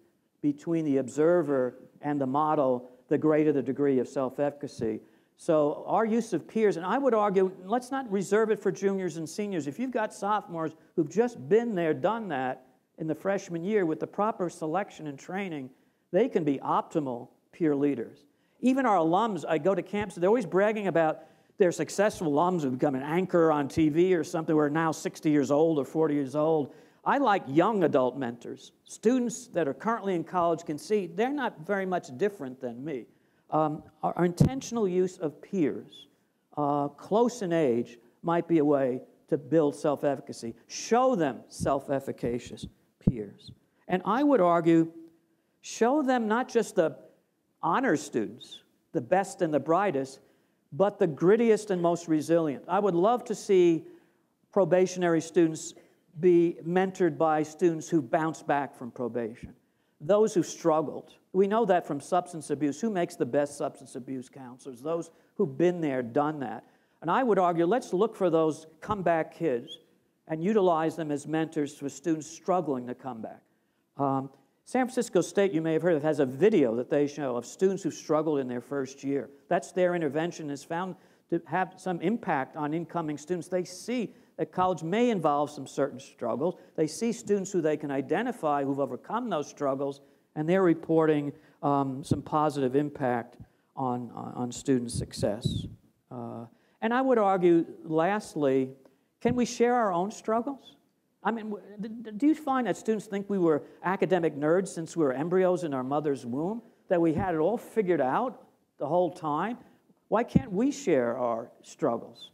between the observer and the model, the greater the degree of self-efficacy. So our use of peers, and I would argue, let's not reserve it for juniors and seniors. If you've got sophomores who've just been there, done that in the freshman year with the proper selection and training, they can be optimal peer leaders. Even our alums, I go to camps, they're always bragging about their successful alums who become an anchor on TV or something who are now 60 years old or 40 years old. I like young adult mentors. Students that are currently in college can see they're not very much different than me. Our intentional use of peers, close in age, might be a way to build self-efficacy. Show them self-efficacious peers. And I would argue, show them not just the honor students, the best and the brightest, but the grittiest and most resilient. I would love to see probationary students be mentored by students who bounce back from probation, those who struggled. We know that from substance abuse. Who makes the best substance abuse counselors? Those who've been there, done that. And I would argue, let's look for those comeback kids and utilize them as mentors for students struggling to come back. San Francisco State, you may have heard of, has a video that they show of students who struggled in their first year. That's their intervention, is found to have some impact on incoming students. They see that college may involve some certain struggles. They see students who they can identify who've overcome those struggles, and they're reporting some positive impact on student success. And I would argue, lastly, can we share our own struggles? I mean, do you find that students think we were academic nerds since we were embryos in our mother's womb, that we had it all figured out the whole time? Why can't we share our struggles?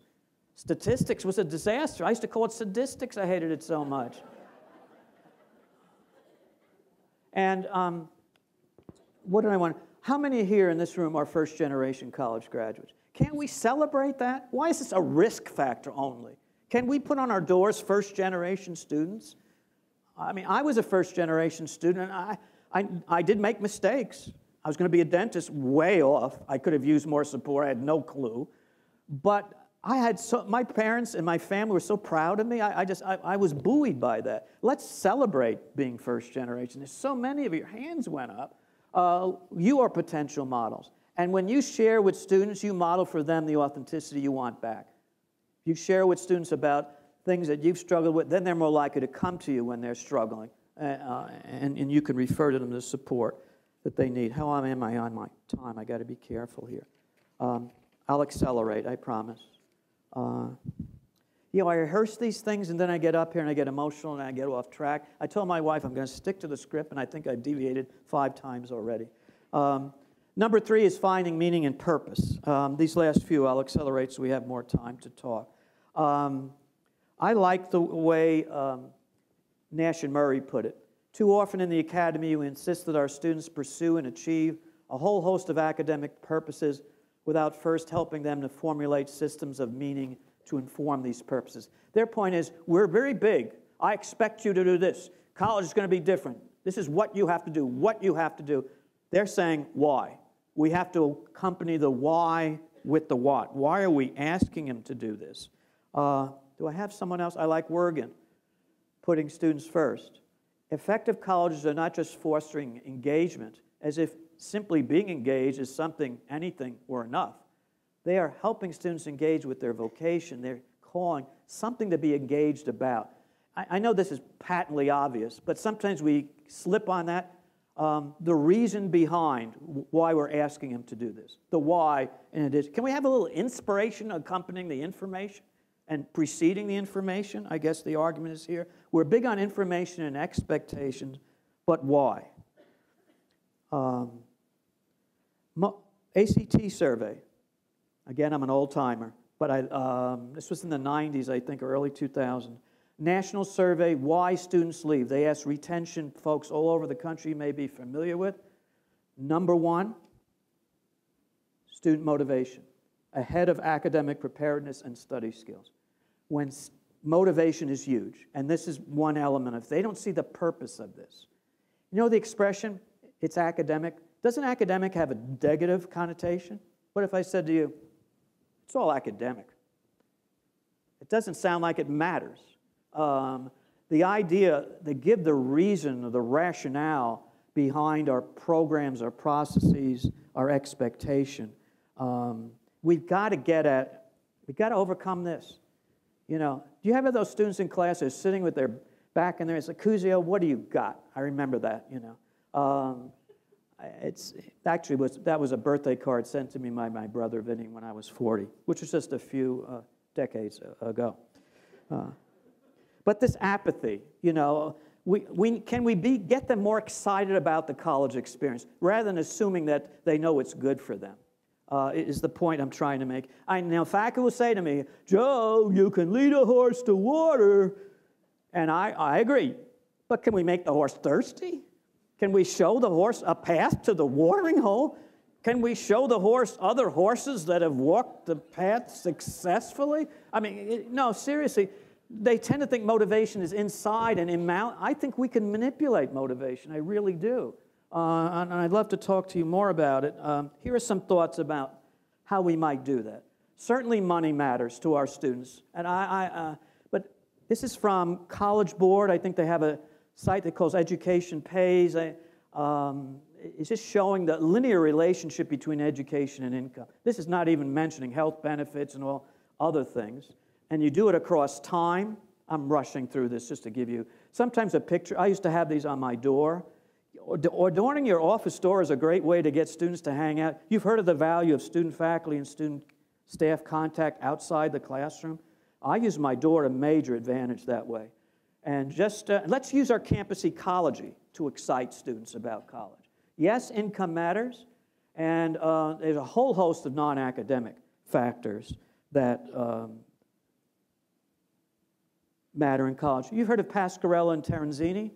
Statistics was a disaster. I used to call it sadistics. I hated it so much. And what did I want? How many here in this room are first-generation college graduates? Can't we celebrate that? Why is this a risk factor only? Can we put on our doors first-generation students? I mean, I was a first-generation student, and I did make mistakes. I was going to be a dentist, way off. I could have used more support. I had no clue. But I had so, my parents and my family were so proud of me, I was buoyed by that. Let's celebrate being first generation. There's so many of you, your hands went up. You are potential models. And when you share with students, you model for them the authenticity you want back. You share with students about things that you've struggled with, then they're more likely to come to you when they're struggling. And you can refer to them the support that they need. How am I on my time? I got to be careful here. I'll accelerate, I promise. You know, I rehearse these things, and then I get up here, and I get emotional, and I get off track. I told my wife I'm going to stick to the script, and I think I've deviated 5 times already. Number 3 is finding meaning and purpose. These last few I'll accelerate so we have more time to talk. I like the way Nash and Murray put it. Too often in the academy, we insist that our students pursue and achieve a whole host of academic purposes without first helping them to formulate systems of meaning to inform these purposes. Their point is, we're very big. I expect you to do this. College is going to be different. This is what you have to do, what you have to do. They're saying, why? We have to accompany the why with the what. Why are we asking him to do this? Do I have someone else? I like Wergen, putting students first. Effective colleges are not just fostering engagement, as if simply being engaged is something, anything, or enough. They are helping students engage with their vocation, their calling, something to be engaged about. I know this is patently obvious, but sometimes we slip on that. The reason behind why we're asking them to do this, the why in addition. Can we have a little inspiration accompanying the information and preceding the information? I guess the argument is here. We're big on information and expectations, but why? ACT survey. Again, I'm an old timer, but this was in the 90s, I think, or early 2000s. National survey, why students leave. They asked retention folks all over the country you may be familiar with. Number one, student motivation, ahead of academic preparedness and study skills. When motivation is huge, and this is one element of, they don't see the purpose of this. You know the expression, it's academic. Doesn't academic have a negative connotation? What if I said to you, it's all academic? It doesn't sound like it matters. The idea to give the reason or the rationale behind our programs, our processes, our expectation. We've got to get at, we've got to overcome this. You know, do you have those students in class who are sitting with their back in there and say, Cuseo, what do you got? I remember that, you know. It's actually that was a birthday card sent to me by my brother Vinny when I was 40, which was just a few decades ago. But this apathy, you know, can we get them more excited about the college experience rather than assuming that they know it's good for them, is the point I'm trying to make. Now, faculty will say to me, Joe, you can lead a horse to water. And I agree. But can we make the horse thirsty? Can we show the horse a path to the watering hole? Can we show the horse other horses that have walked the path successfully? I mean, no, seriously. They tend to think motivation is inside and in mount. I think we can manipulate motivation. I really do. And I'd love to talk to you more about it. Here are some thoughts about how we might do that. Certainly money matters to our students. And but this is from College Board. I think they have a site that calls Education Pays. It's just showing the linear relationship between education and income. This is not even mentioning health benefits and all other things. And you do it across time. I'm rushing through this just to give you sometimes a picture. I used to have these on my door. Adorning your office door is a great way to get students to hang out. You've heard of the value of student faculty and student staff contact outside the classroom. I use my door to major advantage that way. And just let's use our campus ecology to excite students about college. Yes, income matters. And there's a whole host of non-academic factors that matter in college. You've heard of Pascarella and Terenzini.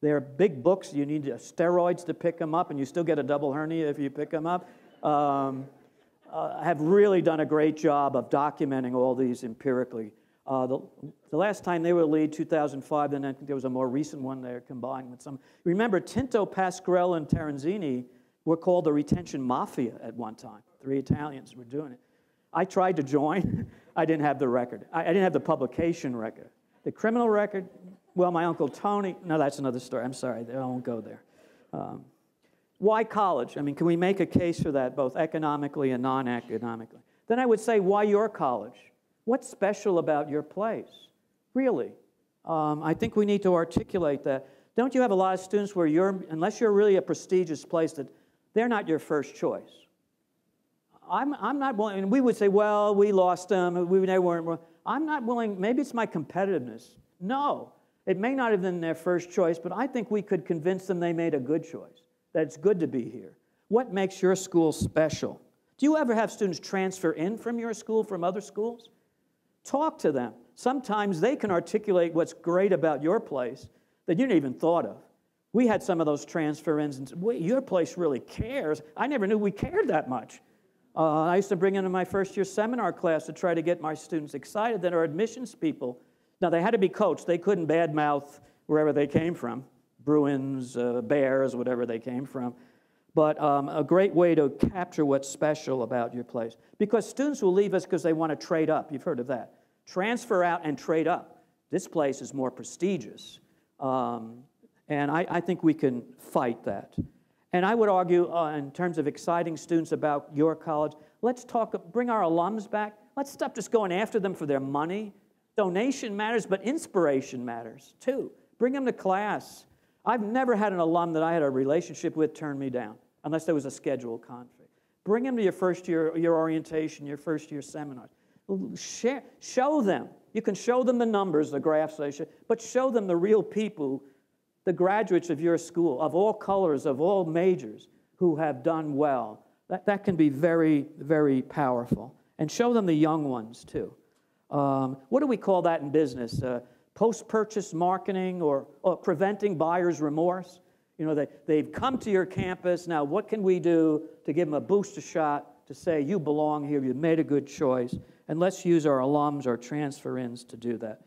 They're big books. You need steroids to pick them up, and you still get a double hernia if you pick them up. Have really done a great job of documenting all these empirically. The last time they were lead, 2005, and I think there was a more recent one there combined with some. Remember, Tinto, Pascarella, and Terenzini were called the retention mafia at one time. Three Italians were doing it. I tried to join. I didn't have the record. I didn't have the publication record. The criminal record, well, my Uncle Tony, no, that's another story. I'm sorry, I won't go there. Why college? I mean, can we make a case for that, both economically and non-economically? Then I would say, why your college? What's special about your place? Really? I think we need to articulate that. Don't you have a lot of students where you're, unless you're really a prestigious place, that they're not your first choice? I'm not willing, and we would say, well, we lost them, they weren't. I'm not willing, maybe it's my competitiveness. No, it may not have been their first choice, but I think we could convince them they made a good choice, that it's good to be here. What makes your school special? Do you ever have students transfer in from your school, from other schools? Talk to them. Sometimes they can articulate what's great about your place that you didn't even thought of. We had some of those transfer ins and said, wait, your place really cares. I never knew we cared that much. I used to bring into my first year seminar class to try to get my students excited that our admissions people, now they had to be coached. They couldn't badmouth wherever they came from, Bruins, Bears, whatever they came from. But a great way to capture what's special about your place. Because students will leave us because they want to trade up. You've heard of that. Transfer out and trade up. This place is more prestigious. And I think we can fight that. And I would argue in terms of exciting students about your college, Let's talk, bring our alums back. Let's stop just going after them for their money. Donation matters, but inspiration matters too. Bring them to class. I've never had an alum that I had a relationship with turn me down, unless there was a schedule conflict. Bring them to your first year, your orientation, your first year seminars. Share, show them. You can show them the numbers, the graphs they show, but show them the real people, the graduates of your school, of all colors, of all majors, who have done well. That can be very, very powerful. And show them the young ones, too. What do we call that in business? Post-purchase marketing or preventing buyer's remorse? You know, they've come to your campus. Now, what can we do to give them a booster shot to say, you belong here, you've made a good choice, and let's use our alums, our transfer-ins to do that.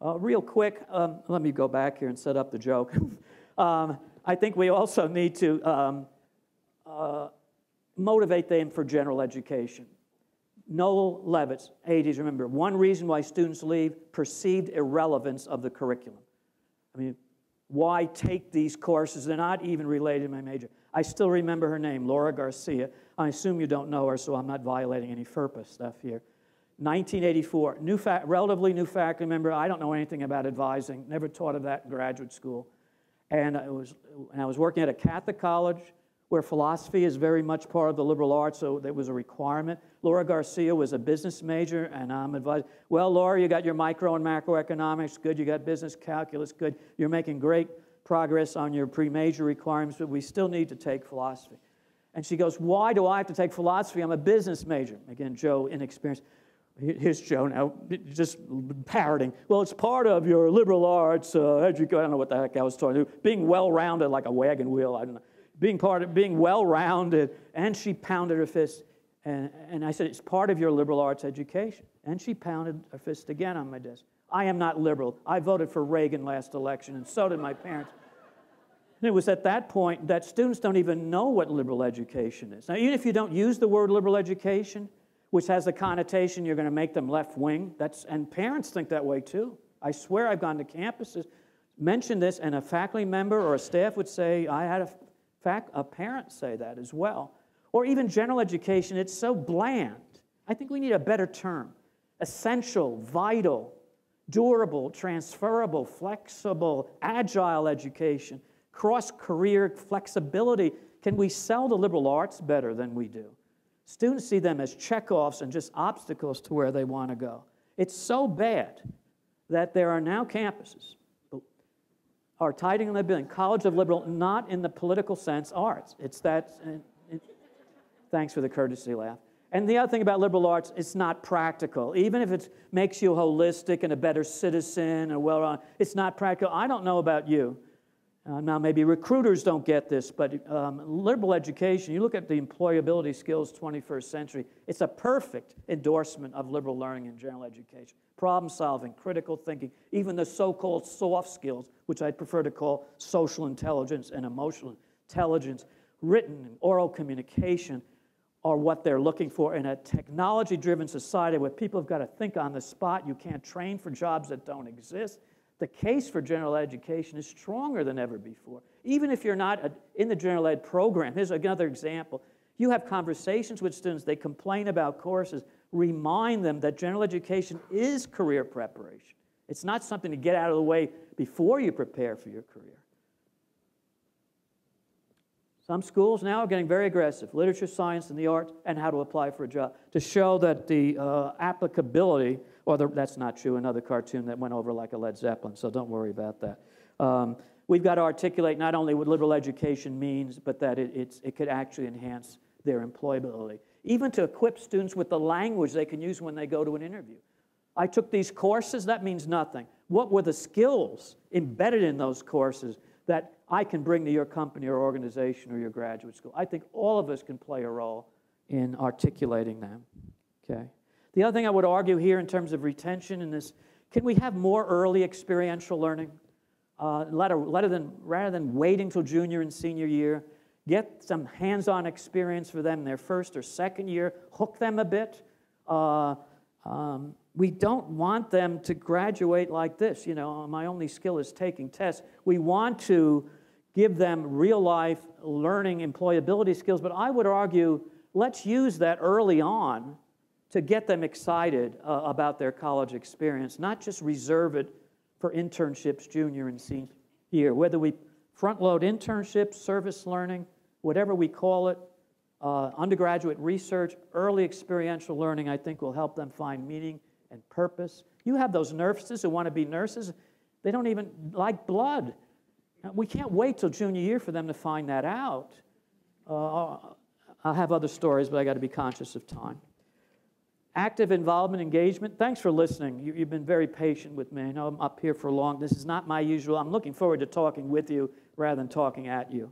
Real quick, let me go back here and set up the joke. I think we also need to motivate them for general education. Noel Levitz, 80s, remember, one reason why students leave, perceived irrelevance of the curriculum. I mean, why take these courses? They're not even related to my major. I still remember her name, Laura Garcia. I assume you don't know her, so I'm not violating any FERPA stuff here. 1984, relatively new faculty member. I don't know anything about advising, never taught of that in graduate school. And I was working at a Catholic college where philosophy is very much part of the liberal arts, so there was a requirement. Laura Garcia was a business major, and I'm advising, well, Laura, you got your micro and macroeconomics, good. You got business calculus, good. You're making great progress on your pre-major requirements, but we still need to take philosophy. And she goes, why do I have to take philosophy? I'm a business major. Again, Joe, inexperienced. Here's Joe now, just parroting. Well, it's part of your liberal arts, education. I don't know what the heck I was talking about. Being well-rounded like a wagon wheel, I don't know. Being well-rounded, and she pounded her fist, and I said, it's part of your liberal arts education. And she pounded her fist again on my desk. I am not liberal. I voted for Reagan last election, and so did my parents. And it was at that point that students don't even know what liberal education is. Now, even if you don't use the word liberal education, which has the connotation you're going to make them left-wing. And parents think that way, too. I swear I've gone to campuses, mentioned this, and a faculty member or a staff would say, I had a parent say that as well. Or even general education, it's so bland. I think we need a better term. Essential, vital, durable, transferable, flexible, agile education, cross-career flexibility. Can we sell the liberal arts better than we do? Students see them as checkoffs and just obstacles to where they want to go. It's so bad that there are now campuses are tidying the building. College of Liberal, not in the political sense, arts. It's that, thanks for the courtesy laugh. And the other thing about liberal arts, it's not practical. Even if it makes you holistic and a better citizen or well-run, it's not practical. I don't know about you. Now, maybe recruiters don't get this, but liberal education, you look at the employability skills 21st century, it's a perfect endorsement of liberal learning and general education. Problem solving, critical thinking, even the so-called soft skills, which I prefer to call social intelligence and emotional intelligence, written and oral communication are what they're looking for in a technology-driven society where people have got to think on the spot. You can't train for jobs that don't exist. The case for general education is stronger than ever before. Even if you're not in the general ed program, here's another example. You have conversations with students, they complain about courses, remind them that general education is career preparation. It's not something to get out of the way before you prepare for your career. Some schools now are getting very aggressive, literature, science, and the arts, and how to apply for a job, to show that the applicability, or that's not true, another cartoon that went over like a Led Zeppelin, so don't worry about that. We've got to articulate not only what liberal education means, but that it could actually enhance their employability. Even to equip students with the language they can use when they go to an interview. I took these courses, that means nothing. What were the skills embedded in those courses that I can bring to your company or organization or your graduate school? I think all of us can play a role in articulating them, okay? The other thing I would argue here in terms of retention in this, can we have more early experiential learning? Rather than waiting till junior and senior year, get some hands-on experience for them in their first or second year, hook them a bit. We don't want them to graduate like this, you know, my only skill is taking tests. We want to give them real-life learning employability skills, but I would argue let's use that early on to get them excited about their college experience, not just reserve it for internships junior and senior year. Whether we front load internships, service learning, whatever we call it, undergraduate research, early experiential learning, I think will help them find meaning and purpose. You have those nurses who want to be nurses. They don't even like blood. We can't wait till junior year for them to find that out. I'll have other stories, but I got to be conscious of time. Active involvement, engagement. Thanks for listening. You've been very patient with me. I know I'm up here for long. This is not my usual. I'm looking forward to talking with you rather than talking at you.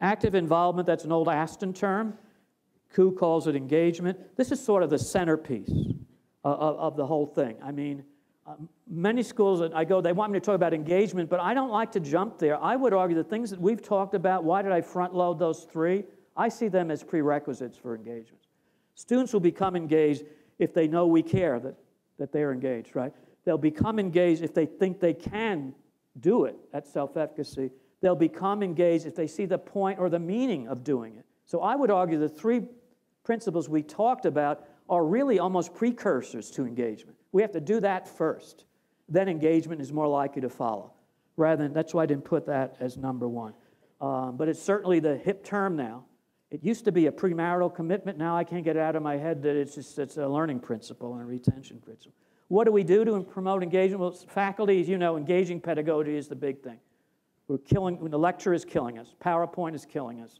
Active involvement, that's an old Aston term. Kuh calls it engagement. This is sort of the centerpiece of the whole thing. I mean, many schools that I go, they want me to talk about engagement, but I don't like to jump there. I would argue the things that we've talked about, why did I front load those three? I see them as prerequisites for engagement. Students will become engaged if they know we care that they're engaged, right? They'll become engaged if they think they can do it at self-efficacy. They'll become engaged if they see the point or the meaning of doing it. So I would argue the three principles we talked about are really almost precursors to engagement. We have to do that first. Then engagement is more likely to follow. Rather than, that's why I didn't put that as number one. But it's certainly the hip term now. It used to be a premarital commitment. Now I can't get it out of my head that it's a learning principle and a retention principle. What do we do to promote engagement? Well, faculty, as you know, engaging pedagogy is the big thing. We're killing, the lecture is killing us. PowerPoint is killing us.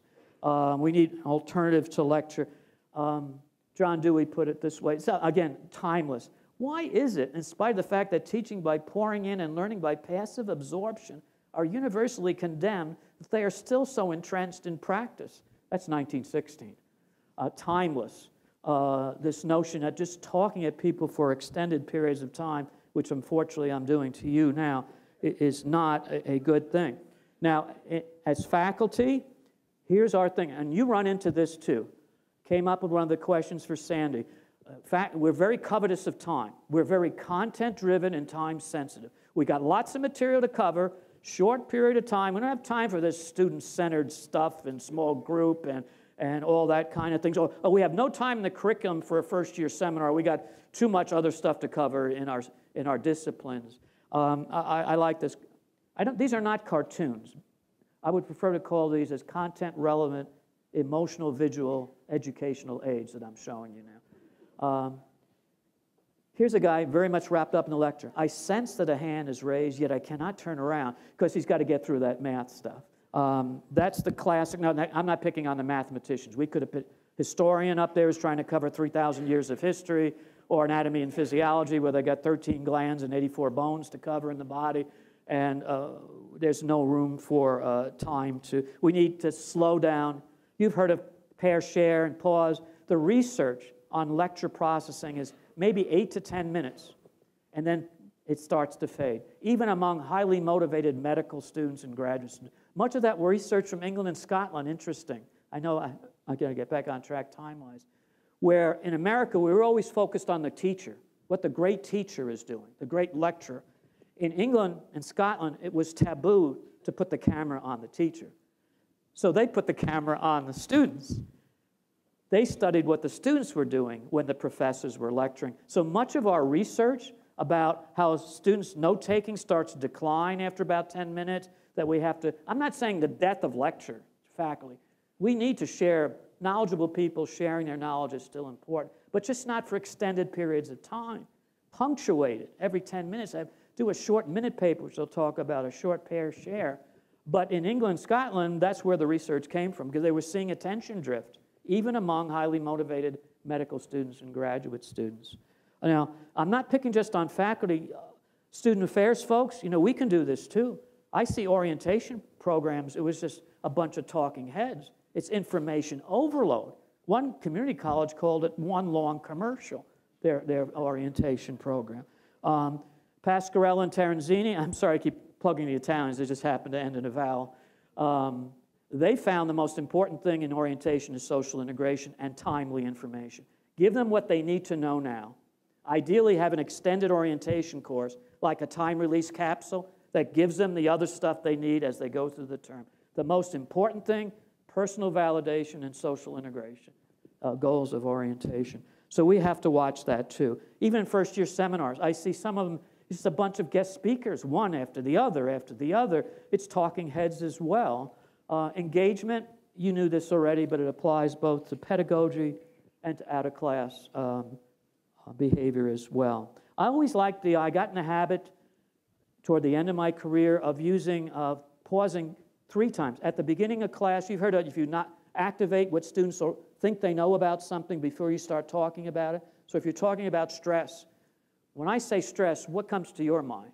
We need an alternative to lecture. John Dewey put it this way. So again, timeless. Why is it, in spite of the fact that teaching by pouring in and learning by passive absorption are universally condemned, that they are still so entrenched in practice? That's 1916. Timeless. This notion that just talking at people for extended periods of time, which unfortunately I'm doing to you now, is not a good thing. Now, as faculty, here's our thing, and you run into this too. Came up with one of the questions for Sandy. We're very covetous of time. We're very content-driven and time-sensitive. We got lots of material to cover, short period of time. We don't have time for this student-centered stuff and small group and all that kind of things. Or we have no time in the curriculum for a first-year seminar. We got too much other stuff to cover in our disciplines. I like this. These are not cartoons. I would prefer to call these as content-relevant, emotional, visual, educational aids that I'm showing you now. Here's a guy very much wrapped up in the lecture. I sense that a hand is raised, yet I cannot turn around because he's got to get through that math stuff. That's the classic. Now, I'm not picking on the mathematicians. We could have put historian up there who's trying to cover 3,000 years of history, or anatomy and physiology where they got 13 glands and 84 bones to cover in the body, and there's no room for time to. We need to slow down. You've heard of pair, share, and pause. The research on lecture processing is maybe 8 to 10 minutes, and then it starts to fade. Even among highly motivated medical students and graduate students. Much of that research from England and Scotland, interesting. I know I got to get back on track time-wise. Where in America, we were always focused on the teacher, what the great teacher is doing, the great lecturer. In England and Scotland, it was taboo to put the camera on the teacher. So they put the camera on the students. They studied what the students were doing when the professors were lecturing. So much of our research about how students' note-taking starts to decline after about 10 minutes, that we have to, I'm not saying the death of lecture faculty. We need to share. Knowledgeable people sharing their knowledge is still important, but just not for extended periods of time. Punctuate it every 10 minutes. I do a short minute paper, which I'll talk about, a short pair share. But in England, Scotland, that's where the research came from, because they were seeing attention drift, even among highly motivated medical students and graduate students. Now, I'm not picking just on faculty. Student affairs folks, you know, we can do this too. I see orientation programs, it was just a bunch of talking heads. It's information overload. One community college called it one long commercial, their orientation program. Pascarella and Terenzini, I'm sorry I keep plugging the Italians, they just happen to end in a vowel. They found the most important thing in orientation is social integration and timely information. Give them what they need to know now. Ideally have an extended orientation course, like a time release capsule that gives them the other stuff they need as they go through the term. The most important thing, personal validation, and social integration, goals of orientation. So we have to watch that too. Even in first-year seminars, I see some of them, it's a bunch of guest speakers, one after the other after the other. It's talking heads as well. Engagement, you knew this already, but it applies both to pedagogy and to out-of-class behavior as well. I always liked the, I got in the habit toward the end of my career of using, of pausing 3 times. At the beginning of class, you've heard of, if you not activate what students think they know about something before you start talking about it. So if you're talking about stress, when I say stress, what comes to your mind?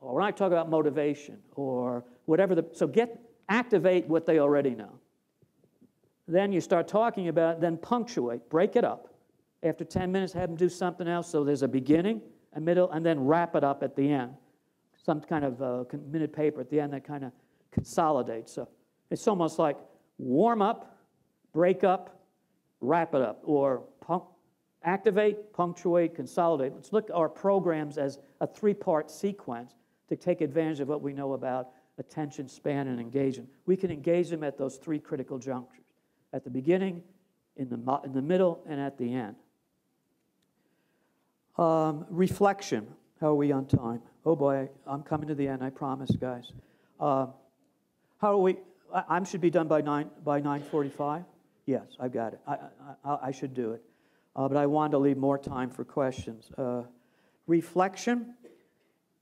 Or when I talk about motivation or whatever, the, so get, activate what they already know. Then you start talking about it, then punctuate, break it up. After 10 minutes, have them do something else. So there's a beginning, a middle, and then wrap it up at the end. Some kind of minute paper at the end that kind of consolidates. So it's almost like warm up, break up, wrap it up, or activate, punctuate, consolidate. Let's look at our programs as a 3-part sequence to take advantage of what we know about attention span and engagement. We can engage them at those 3 critical junctures, at the beginning, in the middle, and at the end. Reflection. How are we on time? Oh boy, I'm coming to the end, I promise, guys. How are we? I should be done by 9:45. Yes, I've got it. I should do it, but I wanted to leave more time for questions. Reflection.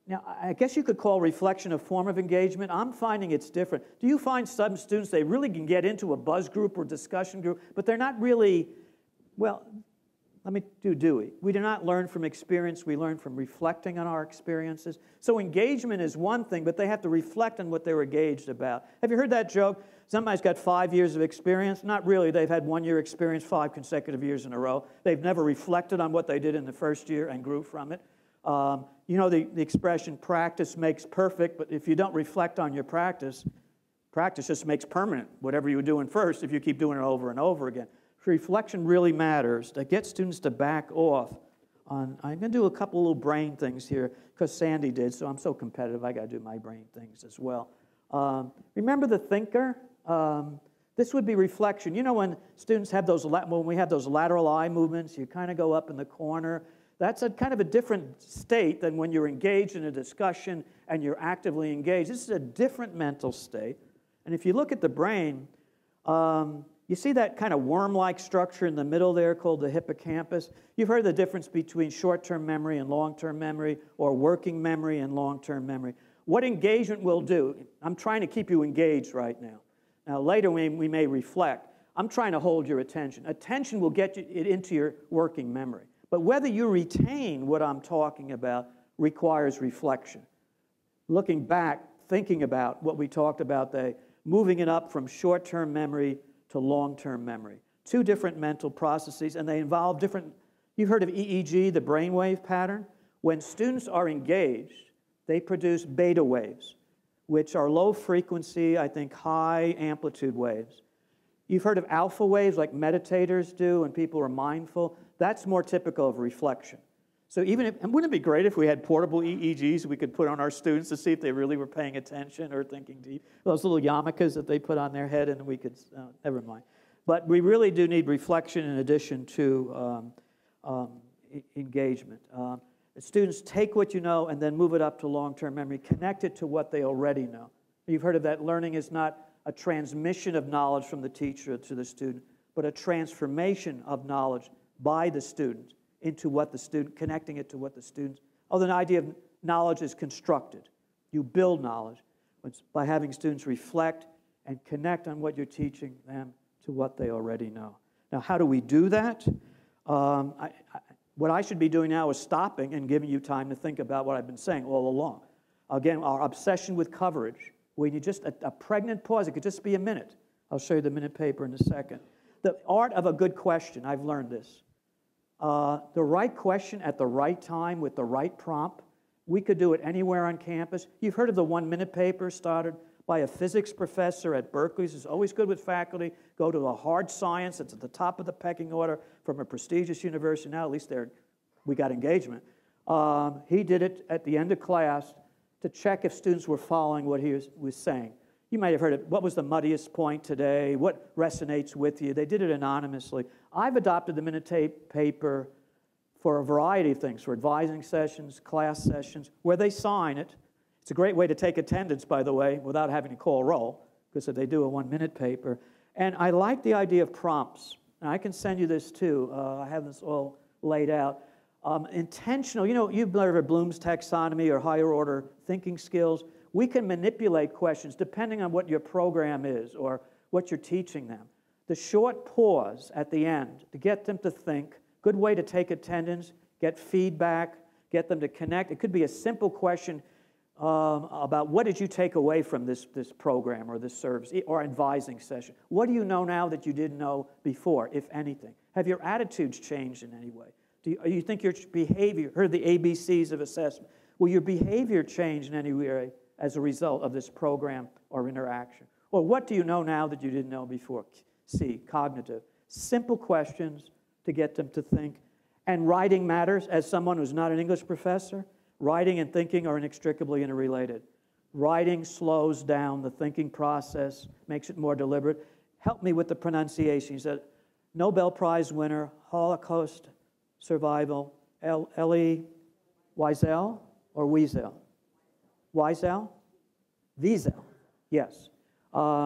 Now, I guess you could call reflection a form of engagement. I'm finding it's different. Do you find some students, they really can get into a buzz group or discussion group, but they're not really, well, let me do Dewey. We do not learn from experience. We learn from reflecting on our experiences. So engagement is one thing, but they have to reflect on what they were engaged about. Have you heard that joke? Somebody's got 5 years of experience. Not really. They've had 1 year experience 5 consecutive years in a row. They've never reflected on what they did in the first year and grew from it. You know the expression, practice makes perfect, but if you don't reflect on your practice, practice just makes permanent whatever you were doing first if you keep doing it over and over again. So reflection really matters to get students to back off on, I'm going to do a couple little brain things here because Sandy did, so I'm so competitive I got to do my brain things as well. Remember the thinker? This would be reflection. You know when students have those, when we have those lateral eye movements, you kind of go up in the corner. That's a kind of a different state than when you're engaged in a discussion and you're actively engaged. This is a different mental state. And if you look at the brain, you see that kind of worm-like structure in the middle there called the hippocampus. You've heard the difference between short-term memory and long-term memory, or working memory and long-term memory. What engagement will do, I'm trying to keep you engaged right now. Now later we may reflect. I'm trying to hold your attention. Attention will get it into your working memory. But whether you retain what I'm talking about requires reflection. Looking back, thinking about what we talked about today, moving it up from short-term memory to long-term memory. 2 different mental processes, and they involve different, you've heard of EEG, the brainwave pattern. When students are engaged, they produce beta waves, which are low-frequency, I think high-amplitude waves. You've heard of alpha waves like meditators do and people are mindful. That's more typical of reflection. So even if, and wouldn't it be great if we had portable EEGs we could put on our students to see if they really were paying attention or thinking deep? Those little yarmulkes that they put on their head and we could, never mind. But we really do need reflection in addition to engagement. Students take what you know and then move it up to long-term memory, connect it to what they already know. You've heard of that learning is not a transmission of knowledge from the teacher to the student, but a transformation of knowledge by the student into what the student, connecting it to what the student, other than the idea of knowledge is constructed. You build knowledge by having students reflect and connect on what you're teaching them to what they already know. Now, how do we do that? What I should be doing now is stopping and giving you time to think about what I've been saying all along. Again, our obsession with coverage, when you just, a pregnant pause, it could just be a minute. I'll show you the minute paper in a second. The art of a good question, I've learned this. The right question at the right time with the right prompt. We could do it anywhere on campus. You've heard of the 1-minute paper started by a physics professor at Berkeley. This is always good with faculty. Go to a hard science that's at the top of the pecking order from a prestigious university. Now at least we got engagement. He did it at the end of class to check if students were following what he was saying. You might have heard it, what was the muddiest point today? What resonates with you? They did it anonymously. I've adopted the Minutape paper for a variety of things, for advising sessions, class sessions, where they sign it. It's a great way to take attendance, by the way, without having to call roll, because they do a one-minute paper. And I like the idea of prompts. And I can send you this, too. I have this all laid out. Intentional, you know, you've heard of Bloom's taxonomy or higher-order thinking skills. We can manipulate questions depending on what your program is or what you're teaching them. The short pause at the end to get them to think, good way to take attendance, get feedback, get them to connect. It could be a simple question about what did you take away from this program or this service or advising session? What do you know now that you didn't know before, if anything? Have your attitudes changed in any way? Do you think your behavior, heard the ABCs of assessment, will your behavior change in any way as a result of this program or interaction? Or what do you know now that you didn't know before? C, cognitive. Simple questions to get them to think. And writing matters. As someone who's not an English professor, writing and thinking are inextricably interrelated. Writing slows down the thinking process, makes it more deliberate. Help me with the pronunciation. He said, Nobel Prize winner, Holocaust survival, Elie Wiesel or Wiesel? Wiesel? Wiesel, yes. I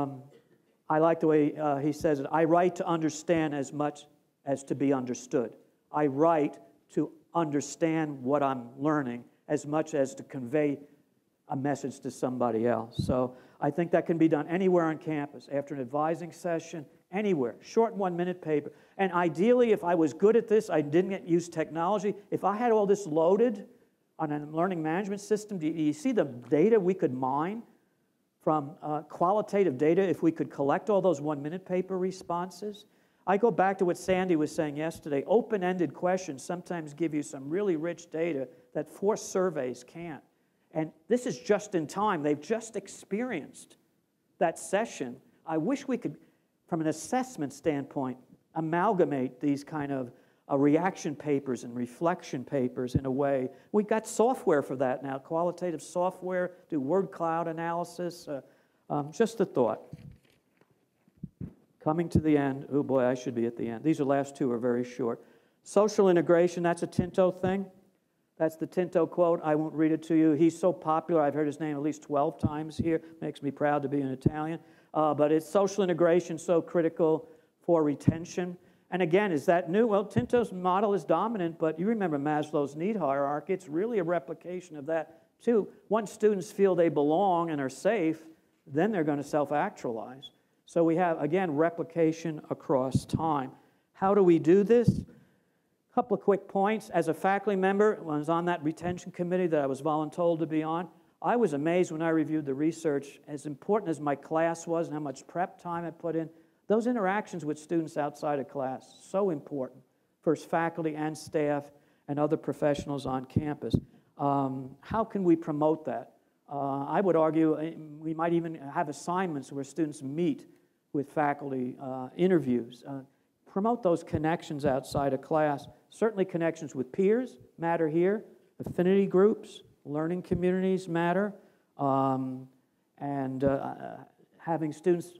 like the way he says it. I write to understand as much as to be understood. I write to understand what I'm learning as much as to convey a message to somebody else. So I think that can be done anywhere on campus, after an advising session, anywhere. Short one-minute paper. And ideally, if I was good at this, I didn't use technology. If I had all this loaded on a learning management system, do you see the data we could mine from qualitative data if we could collect all those one-minute paper responses? I go back to what Sandy was saying yesterday. Open-ended questions sometimes give you some really rich data that forced surveys can't. And this is just in time. They've just experienced that session. I wish we could, from an assessment standpoint, amalgamate these kind of reaction papers and reflection papers in a way. We've got software for that now, qualitative software, do word cloud analysis. Just a thought. Coming to the end. Oh, boy, I should be at the end. These last two are very short. Social integration, that's a Tinto thing. That's the Tinto quote. I won't read it to you. He's so popular. I've heard his name at least 12 times here. Makes me proud to be an Italian. But it's social integration so critical for retention. And again, is that new? Well, Tinto's model is dominant, but you remember Maslow's need hierarchy. It's really a replication of that, too. Once students feel they belong and are safe, then they're going to self-actualize. So we have, again, replication across time. How do we do this? A couple of quick points. As a faculty member, when I was on that retention committee that I was voluntold to be on, I was amazed when I reviewed the research. As important as my class was and how much prep time I put in, those interactions with students outside of class, so important for faculty and staff and other professionals on campus. How can we promote that? I would argue we might even have assignments where students meet with faculty, interviews. Promote those connections outside of class. Certainly connections with peers matter here. Affinity groups, learning communities matter. Having students,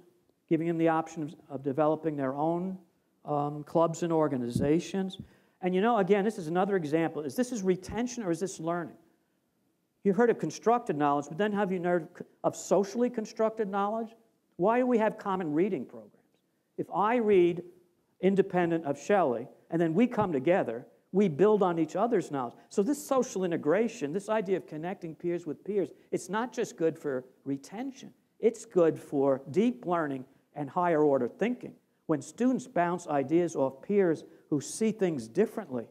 giving them the option of developing their own clubs and organizations. And you know, again, this is another example. Is this retention or is this learning? You've heard of constructed knowledge, but then have you heard of socially constructed knowledge? Why do we have common reading programs? If I read independent of Shelley, and then we come together, we build on each other's knowledge. So this social integration, this idea of connecting peers with peers, it's not just good for retention. It's good for deep learning and higher order thinking. When students bounce ideas off peers who see things differently,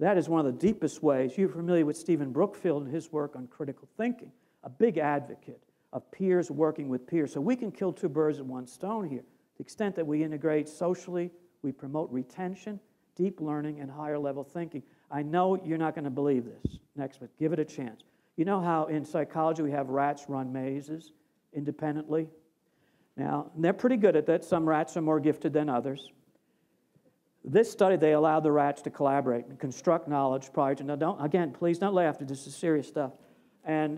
that is one of the deepest ways. You're familiar with Stephen Brookfield and his work on critical thinking, a big advocate of peers working with peers. So we can kill two birds with one stone here. To the extent that we integrate socially, we promote retention, deep learning, and higher level thinking. I know you're not going to believe this next, but give it a chance. You know how in psychology we have rats run mazes independently? Now, they're pretty good at that. Some rats are more gifted than others. This study, they allowed the rats to collaborate and construct knowledge prior to, now don't, again, please don't laugh, this is serious stuff. And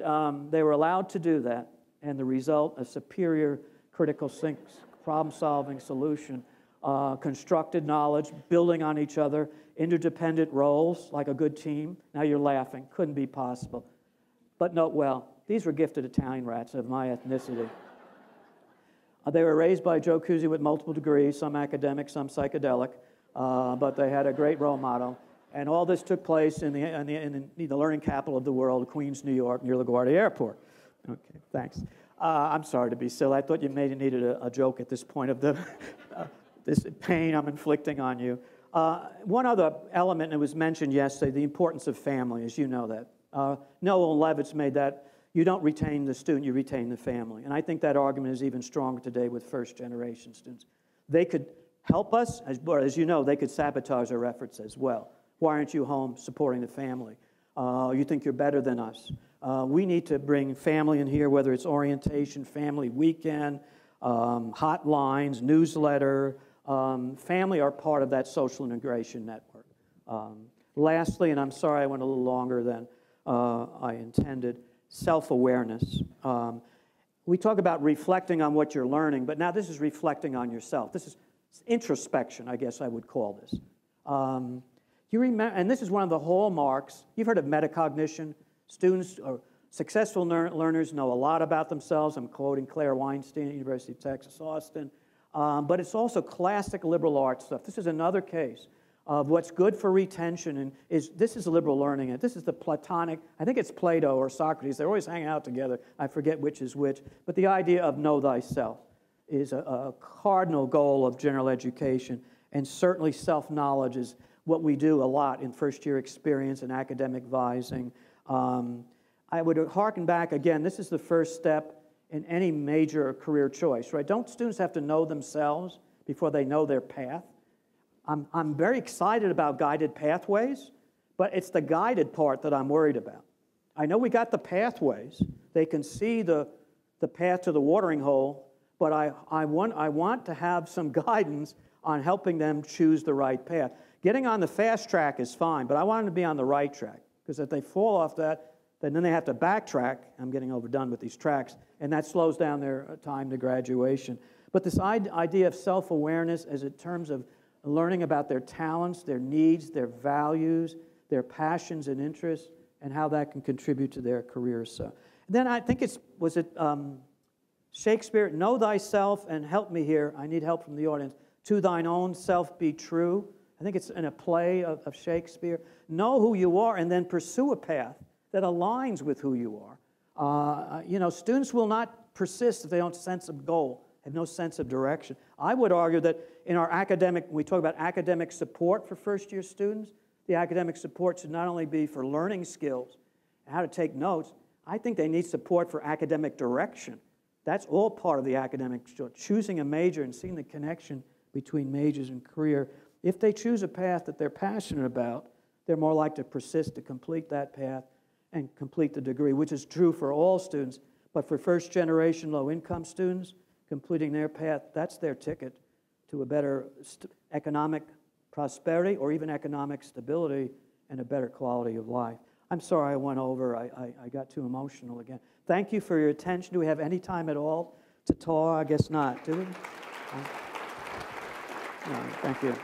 they were allowed to do that. and the result, a superior critical problem-solving solution, constructed knowledge, building on each other, interdependent roles, like a good team. Now you're laughing. Couldn't be possible. But note well, these were gifted Italian rats of my ethnicity. They were raised by Joe Cuseo with multiple degrees, some academic, some psychedelic, but they had a great role model. And all this took place in the learning capital of the world, Queens, New York, near LaGuardia Airport. Okay, thanks. I'm sorry to be silly. I thought you maybe needed a joke at this point of the this pain I'm inflicting on you. One other element that was mentioned yesterday, the importance of family, as you know that. Noah Levitz made that you don't retain the student, you retain the family. And I think that argument is even stronger today with first-generation students. They could help us, as you know, they could sabotage our efforts as well. Why aren't you home supporting the family? You think you're better than us. We need to bring family in here, whether it's orientation, family weekend, hotlines, newsletter. Family are part of that social integration network. Lastly, and I'm sorry I went a little longer than I intended, self-awareness. We talk about reflecting on what you're learning, but now this is reflecting on yourself. This is introspection, I guess I would call this. You remember, and this is one of the hallmarks. You've heard of metacognition. Students or successful learners know a lot about themselves. I'm quoting Claire Weinstein, University of Texas, Austin. But it's also classic liberal arts stuff. This is another case of what's good for retention, and this is liberal learning. This is the Platonic, I think it's Plato or Socrates. They're always hanging out together. I forget which is which. But the idea of know thyself is a cardinal goal of general education, and certainly self-knowledge is what we do a lot in first-year experience and academic advising. I would harken back again. This is the first step in any major career choice, right? Don't students have to know themselves before they know their path? I'm very excited about guided pathways, but it's the guided part that I'm worried about. I know we got the pathways. They can see the path to the watering hole, but I want to have some guidance on helping them choose the right path. Getting on the fast track is fine, but I want them to be on the right track, because if they fall off that, then they have to backtrack. I'm getting overdone with these tracks, and that slows down their time to graduation. But this idea of self-awareness as in terms of learning about their talents, their needs, their values, their passions and interests, and how that can contribute to their careers. So then I think was it Shakespeare, know thyself and help me here. I need help from the audience. To thine own self be true. I think it's in a play of Shakespeare. Know who you are and then pursue a path that aligns with who you are. You know, students will not persist if they don't sense a goal, have no sense of direction. I would argue that in our academic, when we talk about academic support for first-year students, the academic support should not only be for learning skills and how to take notes, I think they need support for academic direction. That's all part of the academic, choosing a major and seeing the connection between majors and career. If they choose a path that they're passionate about, they're more likely to persist to complete that path and complete the degree, which is true for all students. But for first-generation low-income students, completing their path, that's their ticket to a better economic prosperity or even economic stability and a better quality of life. I'm sorry I went over. I got too emotional again. Thank you for your attention. Do we have any time at all to talk? I guess not, do we? No, thank you.